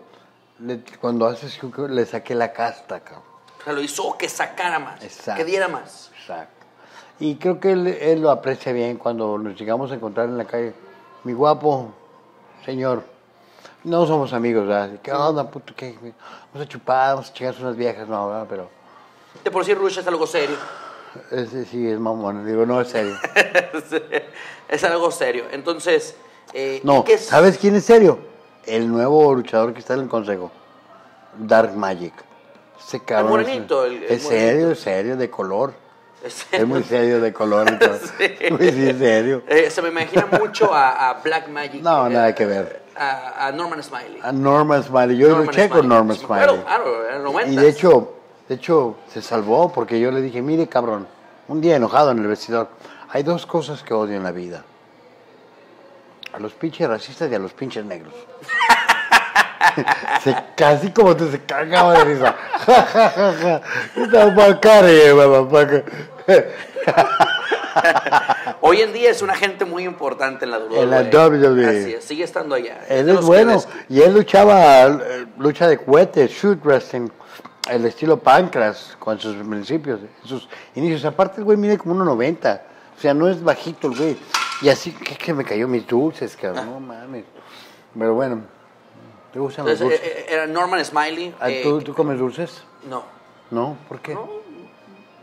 le, cuando haces, le saqué la casta, cabrón. O sea, lo hizo que sacara más, exacto, que diera más. Exacto. Y creo que él, él lo aprecia bien cuando nos llegamos a encontrar en la calle. Mi guapo, señor, no somos amigos, ¿verdad? ¿Qué onda, puto? ¿Qué? Vamos a chupar, vamos a chingarse unas viejas, no, ¿verdad? Pero... De por sí, Rush es algo serio. Es, sí, es mamón, digo, no, es serio. Es algo serio. Entonces, eh, no, ¿qué es? ¿Sabes quién es serio? El nuevo luchador que está en el Consejo, Dark Magic. Ese cabrón, el morenito, el, el es morenito. serio, es serio, de color. Es, serio. Es muy serio, de color. Sí. Muy serio. Eh, se me imagina mucho a, a Black Magic. No, eh, nada que ver. A, a Norman Smiley. A Norman Smiley. Yo Norman luché Smiley. con Norman Smiley. Claro, claro, en los noventas. Y de hecho, de hecho, se salvó porque yo le dije, mire, cabrón, un día enojado en el vestidor. Hay dos cosas que odio en la vida: a los pinches racistas y a los pinches negros. Se, casi como te se cagaba de risa. Hoy en día es un agente muy importante en la W W E. En la W W E. Así es, sigue estando allá. Él es bueno. Quedes. Y él luchaba lucha de cohetes, shoot wrestling, el estilo Pancras, con sus principios, sus inicios. Aparte, el güey mide como uno noventa. O sea, no es bajito el güey. Y así que, que me cayó mis dulces, cabrón. Ah. No mames. Pero bueno, ¿te gustan Entonces, los dulces? Era Norman Smiley. Ah, eh, ¿tú, ¿Tú comes dulces? No. ¿No? ¿Por qué? No,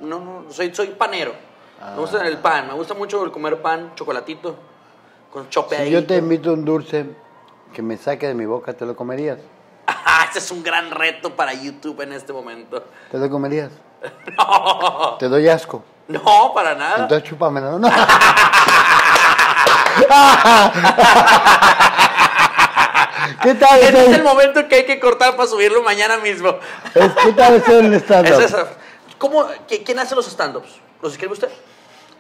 no, no soy, soy panero. Ah. Me gusta el pan, me gusta mucho el comer pan, chocolatito, con chopeadito. Si yo te invito un dulce que me saque de mi boca, ¿te lo comerías? Ah, ese es un gran reto para YouTube en este momento. ¿Te lo comerías? No. ¿Te doy asco? No, para nada. Entonces chúpame, ¿no? No. ¿Qué tal? Este es el momento que hay que cortar para subirlo mañana mismo. ¿Qué tal es el stand-up? Es ¿Cómo, ¿Quién hace los stand-ups? ¿Los escribe usted?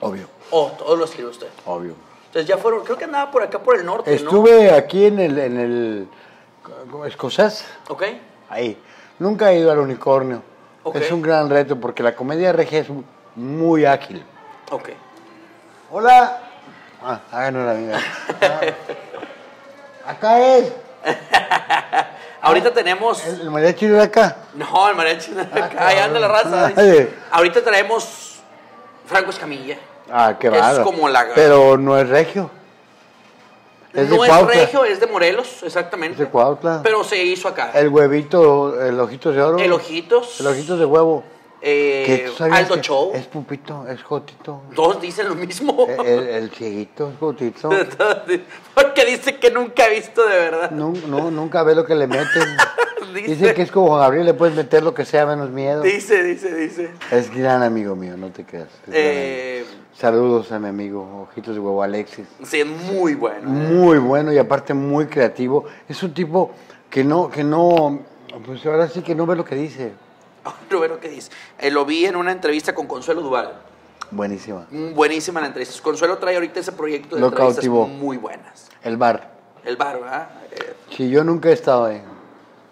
Obvio. ¿O todo lo escribe usted? Obvio. Entonces ya fueron, creo que andaba por acá, por el norte, Estuve ¿no? aquí en el, en el escocés. Ok. Ahí. Nunca he ido al unicornio. Okay. Es un gran reto porque la comedia R G es muy ágil. Ok. Hola. Ah, háganos la vida. Ah. Acá es. Ahorita tenemos... ¿El, el mariachi de acá? No, el mariachi de acá. Ah, ahí anda la raza. Ay. Ahorita traemos Franco Escamilla. Ah, qué raro. Es como la... Pero no es regio. Es no de es regio, es de Morelos, exactamente. Es de Cuautla. Pero se hizo acá. El huevito, el ojitos de oro. El ojitos. El ojitos de huevo. Eh, Aldo Show. Es Pupito, es Jotito. Todos dicen lo mismo. El, el, el cieguito es Jotito. Porque dice que nunca ha visto de verdad. No, no, nunca ve lo que le meten. Dice, dice que es como Juan Gabriel, le puedes meter lo que sea menos miedo. Dice, dice, dice. Es gran amigo mío, no te creas. Eh, Saludos a mi amigo Ojitos de Huevo Alexis. Sí, muy bueno. Muy bueno y aparte muy creativo. Es un tipo que no, que no, pues ahora sí que no ve lo que dice. Rubén, ¿qué dice? Eh, lo vi en una entrevista con Consuelo Duval. Buenísima. Buenísima la entrevista. Consuelo trae ahorita ese proyecto de lo entrevistas cautivó. Muy buenas. El bar. El bar, ¿verdad? Eh, sí, yo nunca he estado ahí.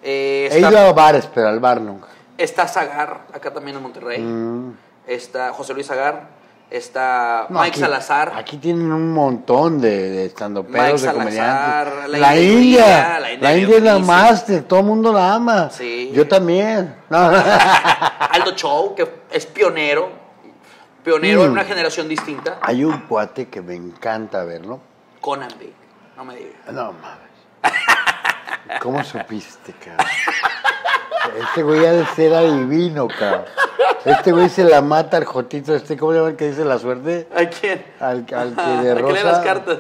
Eh, he está, ido a bares, pero al bar nunca. Está Zagar, acá también en Monterrey. Mm. Está José Luis Zagar. Está no, Mike aquí, Salazar. Aquí tienen un montón de, de estandoperos, de comediantes. La, la India. La India, la India es la máster. Todo el mundo la ama. Sí. Yo también. No. Aldo Show, que es pionero. Pionero mm. en una generación distinta. Hay un cuate que me encanta verlo. Conan Big. No me digas. No mames. ¿Cómo supiste, cabrón? Este güey ha de ser adivino, cabrón. Este güey se la mata al Jotito. Este, ¿cómo le llaman que dice la suerte? ¿A quién? Al, al que de Rosa. ¿A quién le las cartas?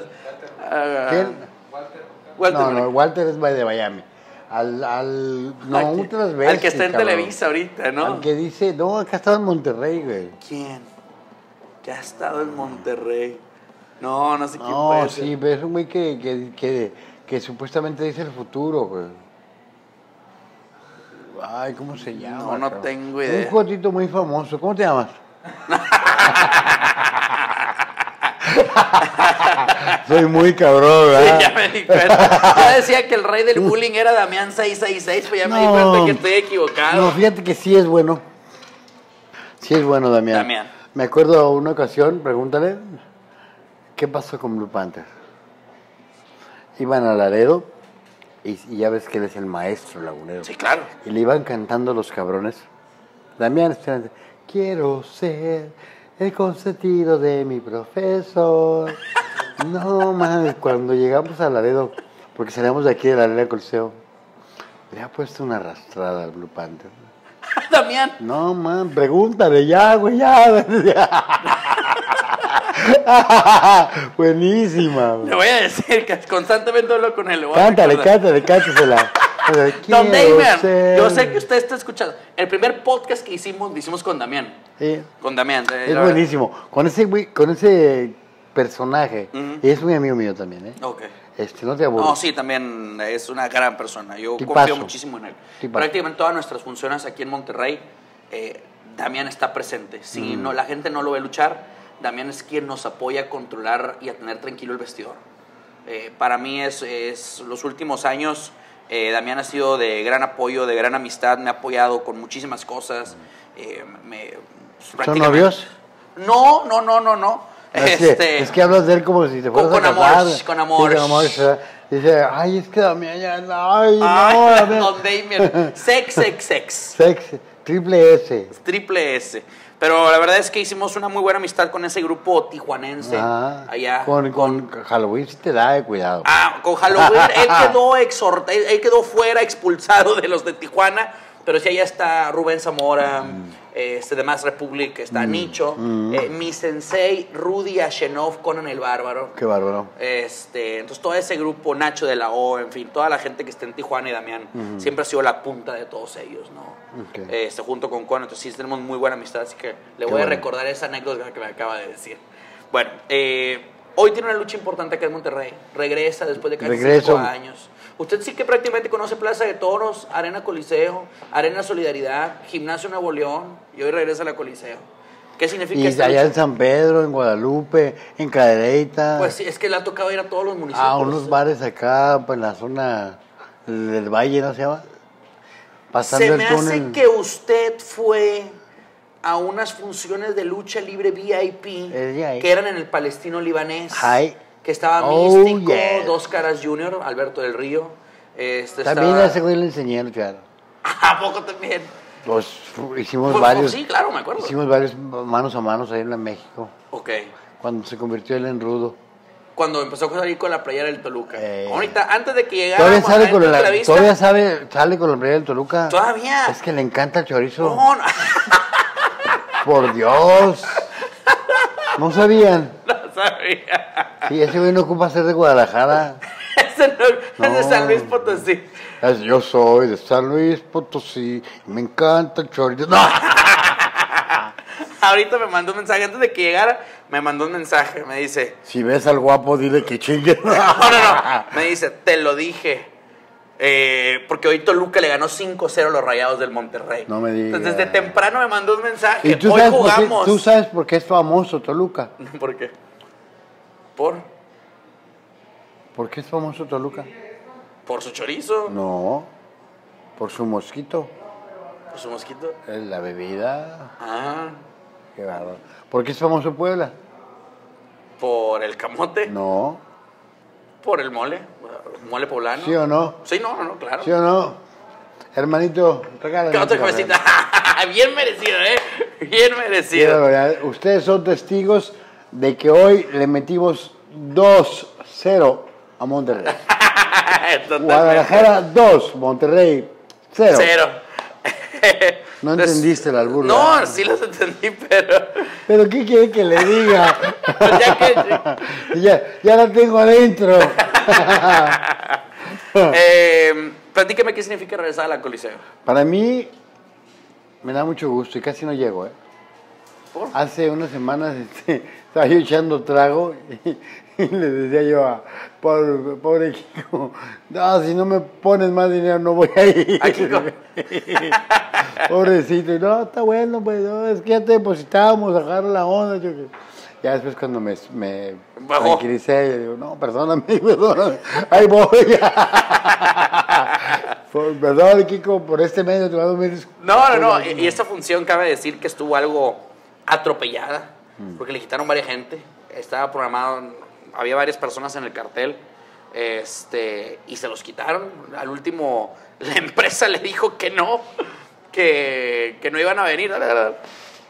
Walter. ¿Quién? Walter. Walter. No, no, Walter es de Miami. Al, al, no, otras veces. Al que está en cabrón. Televisa ahorita, ¿no? Al que dice, no, acá ha estado en Monterrey, güey. ¿Quién? Que ha estado en Monterrey. No, no sé quién no, puede No, sí, pero es un güey que, que, que, que supuestamente dice el futuro, güey. Ay, ¿cómo se llama? No, no tengo idea. Un Jotito muy famoso. ¿Cómo te llamas? Soy muy cabrón, ¿verdad? Sí, ya me di cuenta. Ya decía que el rey del bullying era Damián seis seis seis, pero ya no, me di cuenta que estoy equivocado. No, fíjate que sí es bueno. Sí es bueno, Damián. Damián. Me acuerdo una ocasión, pregúntale, ¿qué pasó con Blue Panther? Iban a Laredo. Y, y ya ves que él es el maestro lagunero. Sí, claro. Y le iban cantando los cabrones. Damián, quiero ser el consentido de mi profesor. No, mames, cuando llegamos a Laredo, porque salíamos de aquí de la Arena Coliseo, le ha puesto una arrastrada al Blue Panther. Damián. No, man, pregúntale ya, güey, ya. Buenísima. Le voy a decir que constantemente hablo con él. Cántale, cántale, cántesela. Don Damián, ser... yo sé que usted está escuchando. El primer podcast que hicimos, lo hicimos con Damián. Sí. Con Damián. Es buenísimo. Con ese, con ese personaje. Uh -huh. Es muy amigo mío también, ¿eh? Ok. Este, no te aburres. No, sí, también es una gran persona. Yo Tipazo. Confío muchísimo en él. Tipazo. Prácticamente todas nuestras funciones aquí en Monterrey eh, Damián está presente. Si mm. no, la gente no lo ve luchar, Damián es quien nos apoya a controlar y a tener tranquilo el vestidor. Eh, para mí es, es los últimos años, eh, Damián ha sido de gran apoyo, de gran amistad, me ha apoyado con muchísimas cosas. Eh, me, pues, ¿Son novios? No, no, no, no, no. Es, este, que, es que hablas de él como si te fueras a casar. Con amor, con amor. Dice, ay, es que Damián ya... Ay, ay no, Damián. Sex, sex, sex. Sex, triple S. Triple S. Pero la verdad es que hicimos una muy buena amistad con ese grupo tijuanense. Ah, allá. Con, con, con Halloween sí te da de cuidado. Pues. Ah, con Halloween él quedó exhortado, él quedó fuera, expulsado de los de Tijuana. Pero sí, allá está Rubén Zamora, mm. este, Demás Republic, está mm. Nicho, mm. Eh, mi sensei, Rudy Ashenov, Conan el Bárbaro. Qué bárbaro. Este, entonces todo ese grupo, Nacho de la O, en fin, toda la gente que está en Tijuana y Damián, mm. siempre ha sido la punta de todos ellos, ¿no? Okay. Este, junto con Conan, entonces sí tenemos muy buena amistad, así que le Qué voy bueno. a recordar esa anécdota que me acaba de decir. Bueno, eh, hoy tiene una lucha importante acá en Monterrey, regresa después de casi cinco años. Usted sí que prácticamente conoce Plaza de Toros, Arena Coliseo, Arena Solidaridad, Gimnasio Nuevo León, y hoy regresa a la Coliseo. ¿Qué significa eso? Y allá lucha? En San Pedro, en Guadalupe, en Cadereyta. Pues sí, es que le ha tocado ir a todos los municipios. A unos bares acá, pues en la zona del Valle, ¿no se llama? Pasando se me el túnel. Hace que usted fue a unas funciones de lucha libre V I P que eran en el Palestino Libanés. Ay. Que estaba oh, Místico, yeah. Dos Caras Junior, Alberto del Río. Este también estaba... a ese güey le enseñé a luchar. ¿A poco también? Los, hicimos pues, varios... Pues, sí, claro, me acuerdo. Hicimos varios manos a manos ahí en México. Ok. Cuando se convirtió él en rudo. Cuando empezó a salir con la playera del Toluca. Eh. Ahorita, antes de que llegara... Todavía, sale con, la, la ¿todavía sabe, sale con la playera del Toluca. Todavía. Es que le encanta el chorizo. No, no. Por Dios. No sabían. No sabían. Sí, ese güey no ocupa ser de Guadalajara. Ese no, no, es de San Luis Potosí. Es, yo soy de San Luis Potosí. Me encanta el chorizo. ¡No! Ahorita me mandó un mensaje. Antes de que llegara, me mandó un mensaje. Me dice... Si ves al guapo, dile que chingue. No, no, no. Me dice, te lo dije. Eh, porque hoy Toluca le ganó cinco cero a los Rayados del Monterrey. No me digas. Entonces, desde temprano me mandó un mensaje. ¿Y tú hoy sabes jugamos. Qué, ¿Tú sabes por qué es famoso Toluca? ¿Por qué? ¿Por? ¿Por qué es famoso Toluca? ¿Por su chorizo? No, por su mosquito. ¿Por su mosquito? La bebida. Ah. Qué bárbaro. ¿Por qué es famoso Puebla? ¿Por el camote? No. ¿Por el mole? ¿Mole poblano? ¿Sí o no? Sí, no, no, no, claro. ¿Sí o no? Hermanito, regálame otra cabecita. Bien merecido, ¿eh? Bien merecido. Quiero, ustedes son testigos de que hoy le metimos dos cero a Monterrey. Guadalajara dos, Monterrey cero. cero. No entendiste el albur. No, ¿verdad? Sí los entendí, pero... ¿Pero qué quiere que le diga? Pues ya, que... ya, ya la tengo adentro. eh, platícame qué significa regresar a la Coliseo. Para mí, me da mucho gusto y casi no llego, ¿eh? ¿Por? Hace unas semanas este, estaba yo echando trago y, y le decía yo a pobre, pobre Kiko, no, si no me pones más dinero no voy a ir. ¿A Kiko? Pobrecito, y no, está bueno, pues no, es que ya te depositábamos, agarra la onda. Yo, ya después cuando me, me tranquilicé, yo digo, no, perdóname, perdóname, ahí voy. por, perdón, Kiko, por este medio te voy a dormir. No, no, no, y, y esta función cabe decir que estuvo algo... atropellada, porque le quitaron varias gente, estaba programado, había varias personas en el cartel, este, y se los quitaron. Al último la empresa le dijo que no, que, que no iban a venir.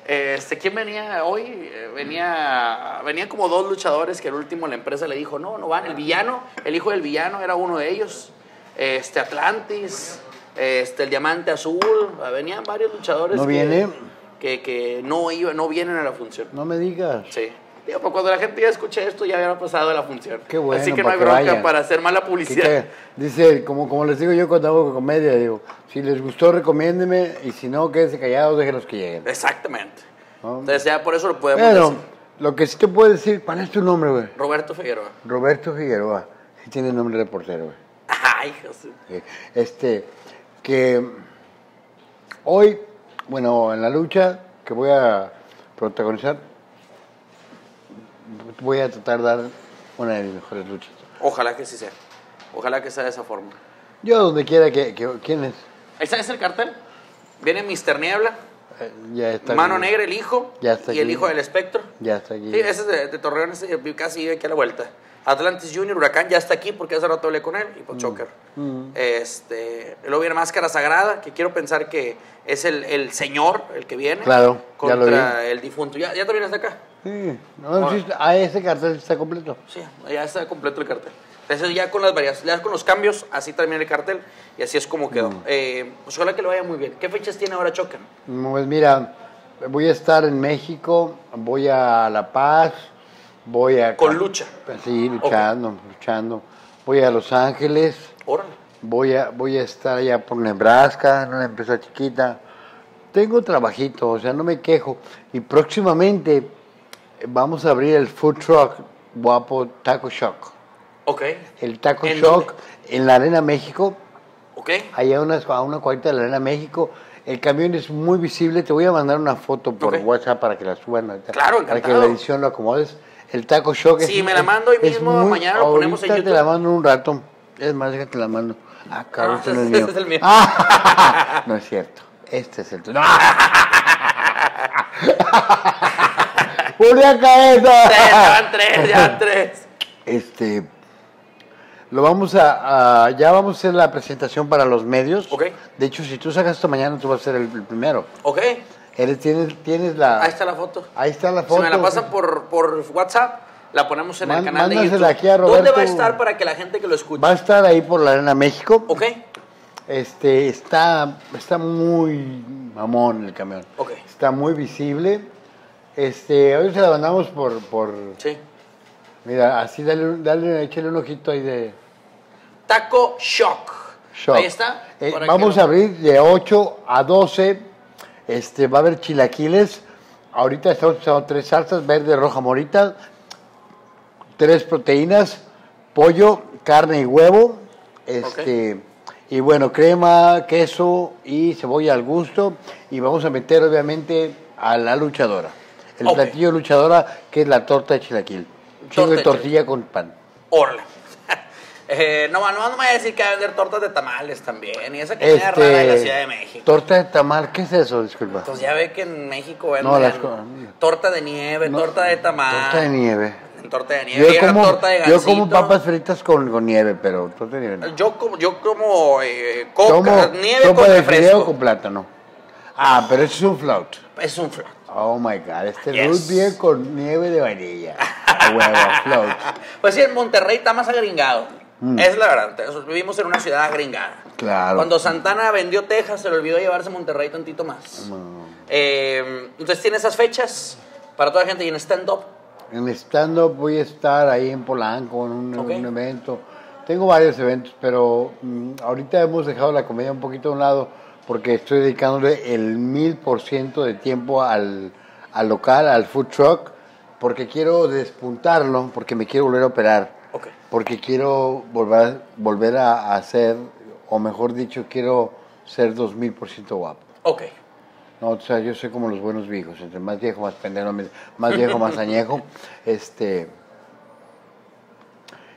Este, ¿quién venía hoy? Venía, venían como dos luchadores que al último la empresa le dijo no, no van. El villano, el hijo del villano era uno de ellos, este, Atlantis, este, el diamante azul, venían varios luchadores. No viene. Que, que no iba, no vienen a la función. No me digas. Sí. Digo, pues cuando la gente ya escuche esto, ya había pasado de la función. Qué bueno. Así que no hay bronca vayan. Para hacer mala publicidad. Te, dice, como, como les digo yo cuando hago comedia, digo, si les gustó, recomiéndeme, y si no, quédense callados, déjenlos que lleguen. Exactamente. ¿No? Entonces ya por eso lo podemos bueno, decir. Lo que sí te puedo decir, ¿cuál es tu nombre, güey? Roberto Figueroa. Roberto Figueroa. Sí tiene nombre de portero, güey. Ay, José. Este, que hoy... Bueno, en la lucha que voy a protagonizar, voy a tratar de dar una de mis mejores luchas. Ojalá que sí sea. Ojalá que sea de esa forma. Yo donde quiera que... que ¿Quién es? ¿Ese es el cartel? Viene míster Niebla. Eh, ya está Mano aquí. Negra, el hijo. Ya está y aquí. El hijo del espectro. Ya está aquí. Sí, ese es de, de Torreón, ese casi aquí a la vuelta. Atlantis Junior, Huracán, ya está aquí porque hace rato hablé con él, y por Shocker. Mm. Este, luego viene Máscara Sagrada, que quiero pensar que es el, el señor el que viene. Claro, contra ya lo vi. El difunto. ¿Ya, ya también está acá? Sí, no, sí, a ese cartel está completo. Sí, ya está completo el cartel. Entonces ya con las variaciones, con los cambios, así termina el cartel y así es como quedó. Mm. Eh, pues ojalá que lo vaya muy bien. ¿Qué fechas tiene ahora Shocker? Pues mira, voy a estar en México, voy a La Paz, voy a... ¿Con lucha? Sí, luchando, okay. luchando. Voy a Los Ángeles. Órale. Voy a, voy a estar allá por Nebraska, en una empresa chiquita. Tengo trabajito, o sea, no me quejo. Y próximamente vamos a abrir el food truck guapo Taco Shock. Ok. El Taco ¿En Shock dónde? En la Arena México. Ok. Allá a una, una cuadrita de la Arena México. El camión es muy visible. Te voy a mandar una foto por okay. WhatsApp para que la suban. Claro, encantado. Para que la edición lo acomodes. El Taco Shock. Sí, es, me la mando hoy mismo, muy, mañana lo ponemos en YouTube. Te la mando un rato. Es más, déjate la mando. Ah, cabrón, no, este, este es el mío. Ah, no es cierto. Este es el tuyo. ¡Volví a cabeza! Ya van tres, ya van tres. Este. Lo vamos a, a. Ya vamos a hacer la presentación para los medios. Ok. De hecho, si tú sacas esto mañana, tú vas a ser el, el primero. Ok. Eres, tienes, tienes la... Ahí está la foto. Ahí está la foto. Si me la pasan por, por WhatsApp, la ponemos en Man, el canal de YouTube. Aquí a Roberto. ¿Dónde va a estar para que la gente que lo escuche? Va a estar ahí por la Arena México. Ok. Este, está, está muy mamón el camión. Ok. Está muy visible. Este, hoy se la mandamos por... por... Sí. Mira, así dale, dale, échale un ojito ahí de... Taco Shock. Shock. Ahí está. Eh, vamos que... a abrir de ocho a doce... Este, va a haber chilaquiles. Ahorita estamos usando tres salsas: verde, roja, morita. Tres proteínas: pollo, carne y huevo. Este, okay. Y bueno, crema, queso y cebolla al gusto. Y vamos a meter, obviamente, a la luchadora. El okay. platillo luchadora, que es la torta de chilaquil. Chingo de tortilla con pan. Órale. Eh, no, no, no me voy a decir que va a vender tortas de tamales también. Y esa que este, es rara de la Ciudad de México. ¿Torta de tamal? ¿Qué es eso? Disculpa. Pues ya ve que en México venden no, las... torta de nieve, no, torta de tamal. Torta de nieve. Torta de nieve. Yo, como, torta de yo como papas fritas con, con nieve, pero torta de nieve no. Yo como, yo como eh, coca, como, nieve con de refresco. Con plátano. Ah, pero eso es un flout. Es un flout. Oh my God, este yes. root beer con nieve de vainilla. Huevo, flout. Pues sí, en Monterrey está más agringado. Mm. Es la verdad, vivimos en una ciudad gringada. Claro. Cuando Santana vendió Texas, se le olvidó llevarse a Monterrey tantito más. No. Eh, entonces, ¿tiene esas fechas para toda la gente? ¿Y en stand-up? En stand-up voy a estar ahí en Polanco, en un, okay. un evento. Tengo varios eventos, pero mm, ahorita hemos dejado la comedia un poquito a un lado porque estoy dedicándole el mil por ciento de tiempo al, al local, al food truck, porque quiero despuntarlo, porque me quiero volver a operar. Okay. Porque quiero volver, volver a hacer, o mejor dicho, quiero ser dos mil por ciento guapo. Ok. No, o sea, yo soy como los buenos viejos, entre más viejo, más pendejo, más viejo, más añejo. Este,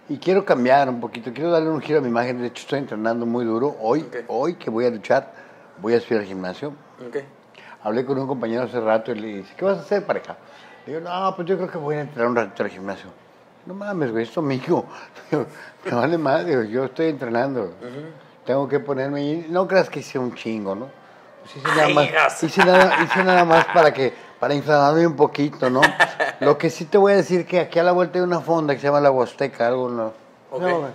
y quiero cambiar un poquito, quiero darle un giro a mi imagen. De hecho, estoy entrenando muy duro. Hoy, okay. hoy que voy a luchar, voy a subir al gimnasio. Okay. Hablé con un compañero hace rato y le dije, ¿qué vas a hacer, pareja? Le digo, no, pues yo creo que voy a entrar un ratito al gimnasio. No mames, güey, esto amigo. Me vale más, digo, yo estoy entrenando. Uh-huh. Tengo que ponerme ahí. No creas que hice un chingo, ¿no? Pues hice, nada más, hice, nada, hice nada más para que para inflamarme un poquito, ¿no? Lo que sí te voy a decir que aquí a la vuelta hay una fonda que se llama La Huasteca, algo, ¿no? Okay. No,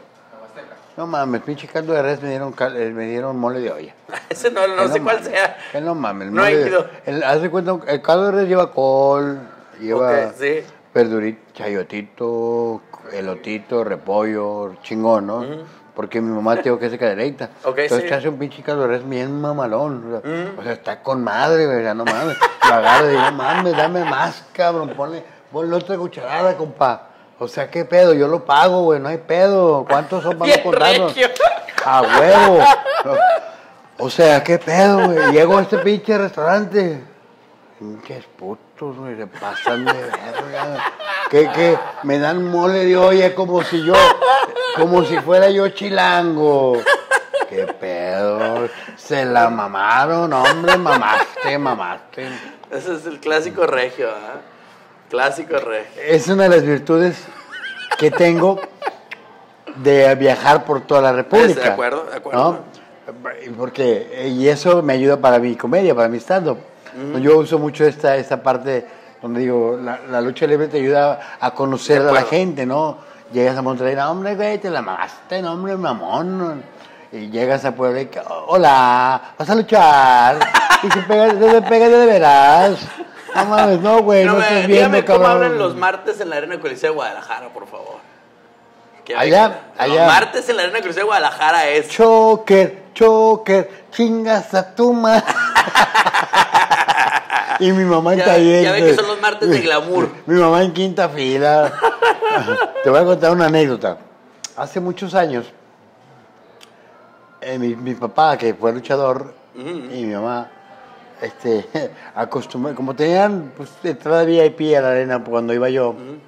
no mames, pinche caldo de res me dieron, cal, me dieron mole de olla. Ese no, no, no sé no cuál mames, sea. Él no mames. El no hay de, el, haz de cuenta, el caldo de res lleva col, lleva... Okay, sí. Verdurito, chayotito, elotito, repollo, chingón, ¿no? Uh-huh. Porque mi mamá tengo que hacer Cadereyta. Okay, entonces sí. hace un pinche caldo de res bien mamalón. O sea, uh-huh. o sea, está con madre, ¿verdad? No mames. Lo agarro y digo, no mames, dame más, cabrón. Ponle, ponle otra cucharada, compa. O sea, ¿qué pedo? Yo lo pago, güey, no hay pedo. ¿Cuántos son para no contarnos? ¡A huevo! O sea, qué pedo, güey. Llego a este pinche restaurante. Pinches putos, güey, se pasan de verga. Que, que me dan mole de olla como si yo, como si fuera yo chilango. Qué pedo. Se la mamaron, hombre, mamaste, mamaste. Ese es el clásico regio, ¿ah? ¿eh? Clásico regio. Es una de las virtudes que tengo de viajar por toda la República. De acuerdo, de acuerdo. ¿No? Porque, y eso me ayuda para mi comedia, para mi stand-up. Uh-huh. Yo uso mucho esta, esta parte donde digo, la, la lucha libre te ayuda a conocer a la gente, ¿no? Llegas a Monterrey, no, hombre, güey, te la mamaste, no, hombre, mamón. Y llegas a Puebla y, hola, vas a luchar. Y se pega, se pega de veras. No mames, no, güey, no, no estás viendo, cabrón. ¿Cómo hablan los martes en la Arena Coliseo de Guadalajara, por favor? Allá, allá. Los martes en la Arena Coliseo de Guadalajara es... Shocker, Shocker, chingas a tu madre. Y mi mamá ya, está bien. Ya ven que son los martes de glamour. Mi mamá en quinta fila. Te voy a contar una anécdota. Hace muchos años, eh, mi, mi papá, que fue luchador, uh-huh. y mi mamá, este, acostumbró, como tenían pues, entrada V I P a la arena cuando iba yo, uh-huh.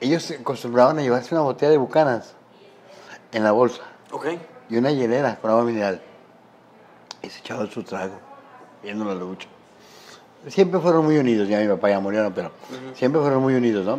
ellos acostumbraban a llevarse una botella de Bucanas en la bolsa. Okay. Y una hielera con agua mineral. Y se echaban su trago, viendo la lucha. Siempre fueron muy unidos, ya mi papá ya murieron, pero uh-huh. siempre fueron muy unidos, ¿no?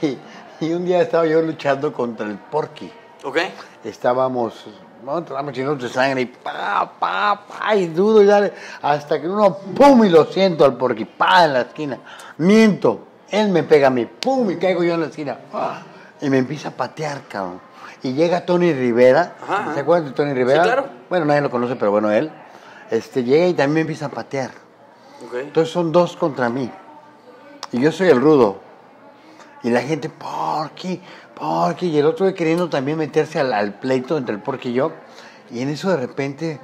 Y, y un día estaba yo luchando contra el Porky. Okay. Estábamos, no, estábamos llenos de sangre y pa, pa, pa, y dudo y dale, hasta que uno, pum, y lo siento al Porky, pa, en la esquina. Miento. Él me pega a mí, pum, y caigo yo en la esquina. ¡Ah! Y me empieza a patear, cabrón. Y llega Tony Rivera. Ajá, ¿se acuerdan de Tony Rivera? Sí, claro. Bueno, nadie lo conoce, pero bueno, él. Este, llega y también me empieza a patear. Okay. Entonces son dos contra mí. Y yo soy el rudo. Y la gente, Porky, Porky. Y el otro queriendo también meterse al, al pleito entre el Porky y yo. Y en eso de repente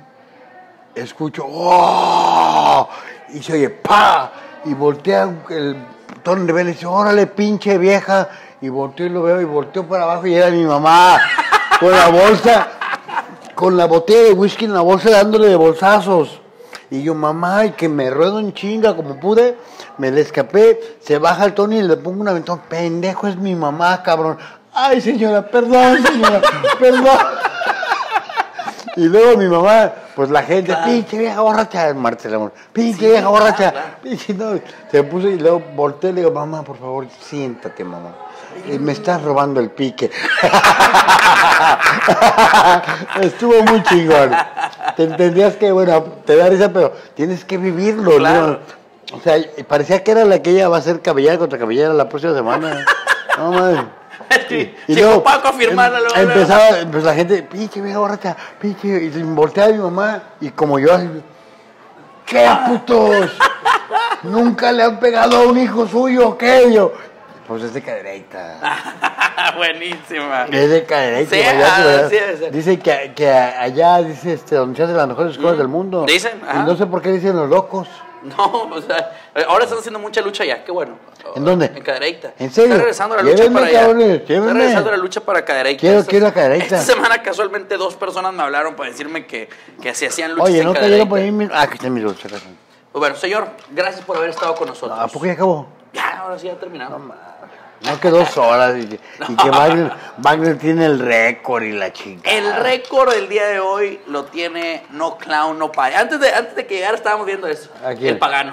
escucho, ¡oh! Y se oye, ¡pa! Y voltea el... Tony Rivera dice, órale, pinche vieja. Y volteó y lo veo, y volteó para abajo y era mi mamá, con la bolsa, con la botella de whisky en la bolsa, dándole de bolsazos. Y yo, mamá, y que me ruedo en chinga como pude, me le escapé, se baja el Tony y le pongo un aventón. Pendejo, es mi mamá, cabrón. Ay, señora, perdón, señora, perdón. Y luego mi mamá, pues la gente, claro. pinche vieja borracha, Marcela, amor, pinche sí, vieja borracha, claro. pinche no. Se puso y luego volteé y le digo, mamá, por favor, siéntate, mamá. Y me estás robando el pique. Estuvo muy chingón. Te entendías que, bueno, te da risa, pero tienes que vivirlo, claro. ¿no? O sea, parecía que era la que ella va a ser cabellera contra cabellera la próxima semana. No, madre. Sí, y luego Paco firmara, luego, empezaba luego. Pues la gente, pinche vieja borracha, pinche, y volteaba a mi mamá, y como yo, ¡qué putos! Nunca le han pegado a un hijo suyo, ¿qué? Yo, pues es de Cadereyta. Buenísima. Es de Cadereyta. Sí, allá, sí, sí, sí. Dicen que, que allá, dice, este, donde se hacen las mejores escuelas mm. del mundo. Dicen, ajá. Y no sé por qué dicen los locos. No, o sea, ahora están haciendo mucha lucha allá, qué bueno. ¿En dónde? En Cadereyta. ¿En serio? Está regresando la lucha llévenme, para allá. Cabrones, está regresando la lucha para Cadereyta. Quiero, esta, quiero a Cadereyta. Esta semana casualmente dos personas me hablaron para decirme que, que se hacían luchas Oye, en no Cadereyta. Oye, no te dieron por ahí. Ah, que está mi lucha. Pues bueno, señor, gracias por haber estado con nosotros. ¿A poco ya acabó? Ya, ahora sí ya terminamos. No, no que dos horas y, no. y que Wagner, Wagner tiene el récord y la chingada. El récord del día de hoy lo tiene No Clown, No Pay. Antes de, antes de que llegara estábamos viendo eso. Aquí. El Pagano.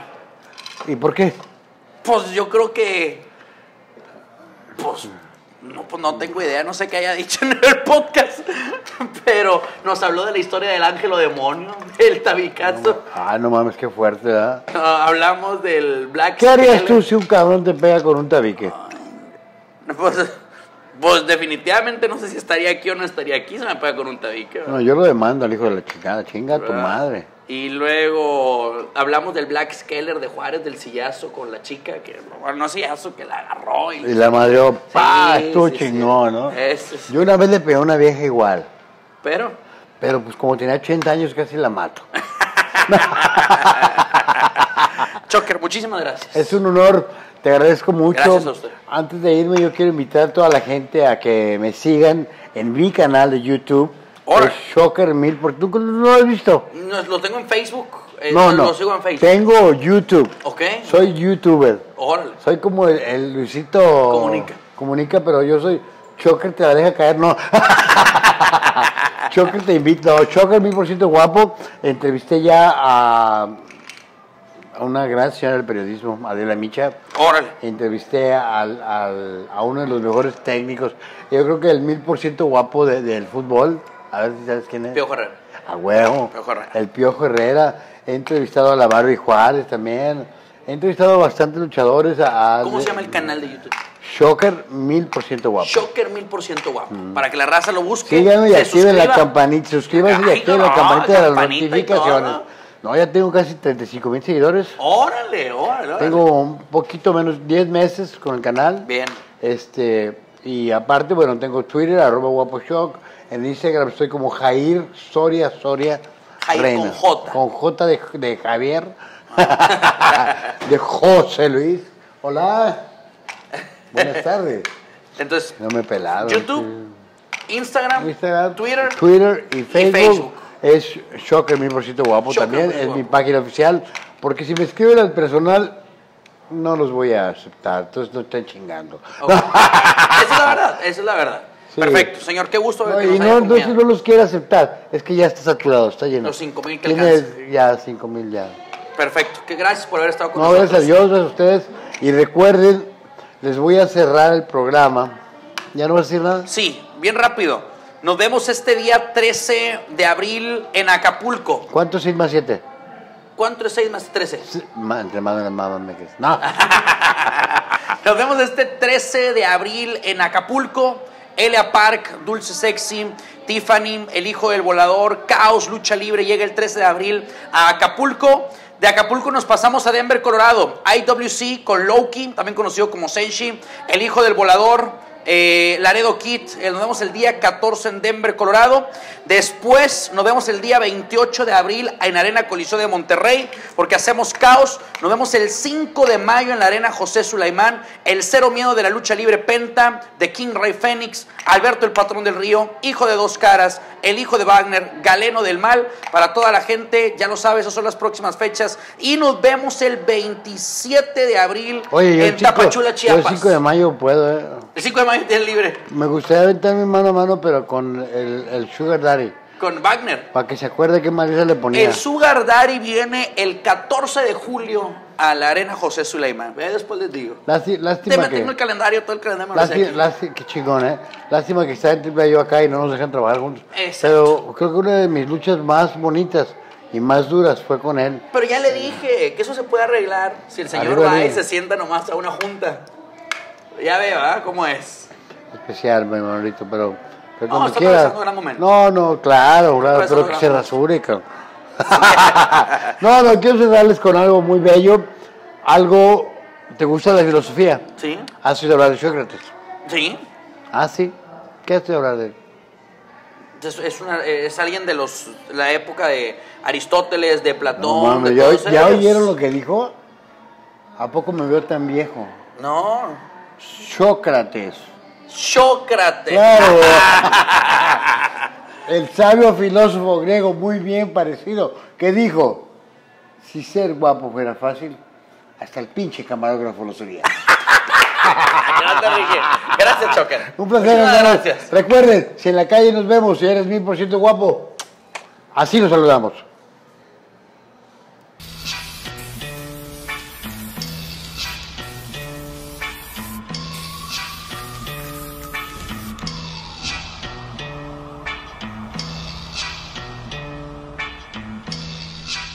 ¿Y por qué? Pues yo creo que... Pues no, pues no tengo idea, no sé qué haya dicho en el podcast, pero nos habló de la historia del ángel o demonio, del tabicazo. No, ah, no mames, qué fuerte, ¿verdad? ¿eh? Uh, hablamos del Black... ¿Qué harías tú si un cabrón te pega con un tabique? Uh, Pues, pues definitivamente no sé si estaría aquí o no estaría aquí, se me paga con un tabique. ¿Verdad? No, yo lo demando al hijo de la chingada, chinga ¿verdad? Tu madre. Y luego hablamos del Black Skeller de Juárez, del sillazo con la chica, que bueno, no sillazo, que la agarró. Y, y la madreó, sí, pa, estuvo sí, chingón, sí. ¿no? Eso sí. Yo una vez le pegué a una vieja igual. ¿Pero? Pero pues como tenía ochenta años casi la mato. Shocker, muchísimas gracias. Es un honor. Te agradezco mucho. Gracias a usted. Antes de irme, yo quiero invitar a toda la gente a que me sigan en mi canal de YouTube, Ahora. Shocker mil, porque tú no lo has visto. No, lo tengo en Facebook. Eh, no, no. Lo sigo en Facebook. Tengo YouTube. Ok. Soy YouTuber. Órale. Soy como el, el Luisito. Comunica. Comunica, pero yo soy. Shocker te la deja caer, no. Shocker te invita. No, Shocker mil por ciento guapo. Entrevisté ya a. A una gran señora del periodismo, Adela Micha. Órale. Entrevisté al, al, a uno de los mejores técnicos. Yo creo que el mil por ciento guapo de, del fútbol. A ver si sabes quién es. Piojo Herrera. A huevo. Piojo Herrera. El Piojo Herrera. He entrevistado a Lavaro y Juárez también. He entrevistado a bastantes luchadores. A, a ¿Cómo se llama el canal de YouTube? Shocker mil por ciento guapo. Shocker mil por ciento guapo. Mm. Para que la raza lo busque. Síganos y activen la campanita. Suscríbanse y activen no, la campanita de las notificaciones. No, ya tengo casi treinta y cinco mil seguidores. Órale, órale, órale. Tengo un poquito menos, diez meses con el canal. Bien. Este, y aparte, bueno, tengo Twitter, arroba guaposhock. En Instagram estoy como Jair Soria Soria Jair Reina. Con J. Con J de, de Javier. Ah. De José Luis. Hola. Buenas tardes. Entonces, no me he pelado. YouTube, sí. Instagram, Instagram, Twitter, Twitter y Facebook. Y Facebook. Es Shocker mil por ciento guapo Shocker, también, es guapo. Mi página oficial, porque si me escriben al personal, no los voy a aceptar, entonces no están chingando. Okay. Esa es la verdad, esa es la verdad. Sí. Perfecto, señor, qué gusto ver no, que y no, no, si no los quiere aceptar, es que ya está saturado, está lleno. Los cinco mil que alcanzan. Ya, cinco mil ya. Perfecto, que gracias por haber estado con no, nosotros. Gracias a Dios, gracias a ustedes, y recuerden, les voy a cerrar el programa. ¿Ya no vas a decir nada? Sí, bien rápido. Nos vemos este día trece de abril en Acapulco. ¿Cuánto es seis más siete? ¿Cuánto es seis más trece? Sí, entre más más me crees. No. Nos vemos este trece de abril en Acapulco. Elia Park, Dulce Sexy, Tiffany, El Hijo del Volador, Caos, Lucha Libre. Llega el trece de abril a Acapulco. De Acapulco nos pasamos a Denver, Colorado. I W C con Loki, también conocido como Senshi, El Hijo del Volador. Eh, Laredo Kid, eh, nos vemos el día catorce en Denver, Colorado. Después nos vemos el día veintiocho de abril en Arena Coliseo de Monterrey, porque hacemos caos. Nos vemos el cinco de mayo en la Arena José Sulaimán. El Cero Miedo de la Lucha Libre Penta, de King Ray Fénix, Alberto el Patrón del Río, Hijo de Dos Caras, El Hijo de Wagner, Galeno del Mal. Para toda la gente, ya lo sabes, esas son las próximas fechas. Y nos vemos el veintisiete de abril. Oye, en Tapachula, Chiapas. El cinco de mayo puedo, eh. El cinco de mayo es libre. Me gustaría aventar mi mano a mano, pero con el, el Sugar Daddy. Con Wagner. Para que se acuerde qué malicia le ponía. El Sugar Daddy viene el catorce de julio a la Arena José Sulaimán. Después les digo. Lástima, lástima te que... en el calendario, todo el calendario. Lástima, lástima, qué chingón, ¿eh? Lástima que está en triple yo acá y no nos dejan trabajar juntos. Exacto. Pero creo que una de mis luchas más bonitas y más duras fue con él. Pero ya le dije que eso se puede arreglar si el señor Baez se sienta nomás a una junta. Ya veo, ¿verdad? ¿Cómo es? Especial, mi hermanito, pero, pero no, como quiera. No, no, claro, claro, pero que se rasure, cabrón. No, no, quiero cerrarles con algo muy bello. Algo, ¿te gusta la filosofía? Sí. ¿Has oído hablar de Sócrates? Sí. Ah, sí. ¿Qué has oído hablar de él? Es, es, una, es alguien de los la época de Aristóteles, de Platón. No, mami, de yo, todos ¿ya ellos? Oyeron lo que dijo? ¿A poco me veo tan viejo? No. Sócrates. Sócrates. Claro. El sabio filósofo griego, muy bien parecido, que dijo, si ser guapo fuera fácil, hasta el pinche camarógrafo lo sería. Gracias, Sócrates. Un placer. Gracias. Recuerden, si en la calle nos vemos, si eres mil por ciento guapo, así nos saludamos.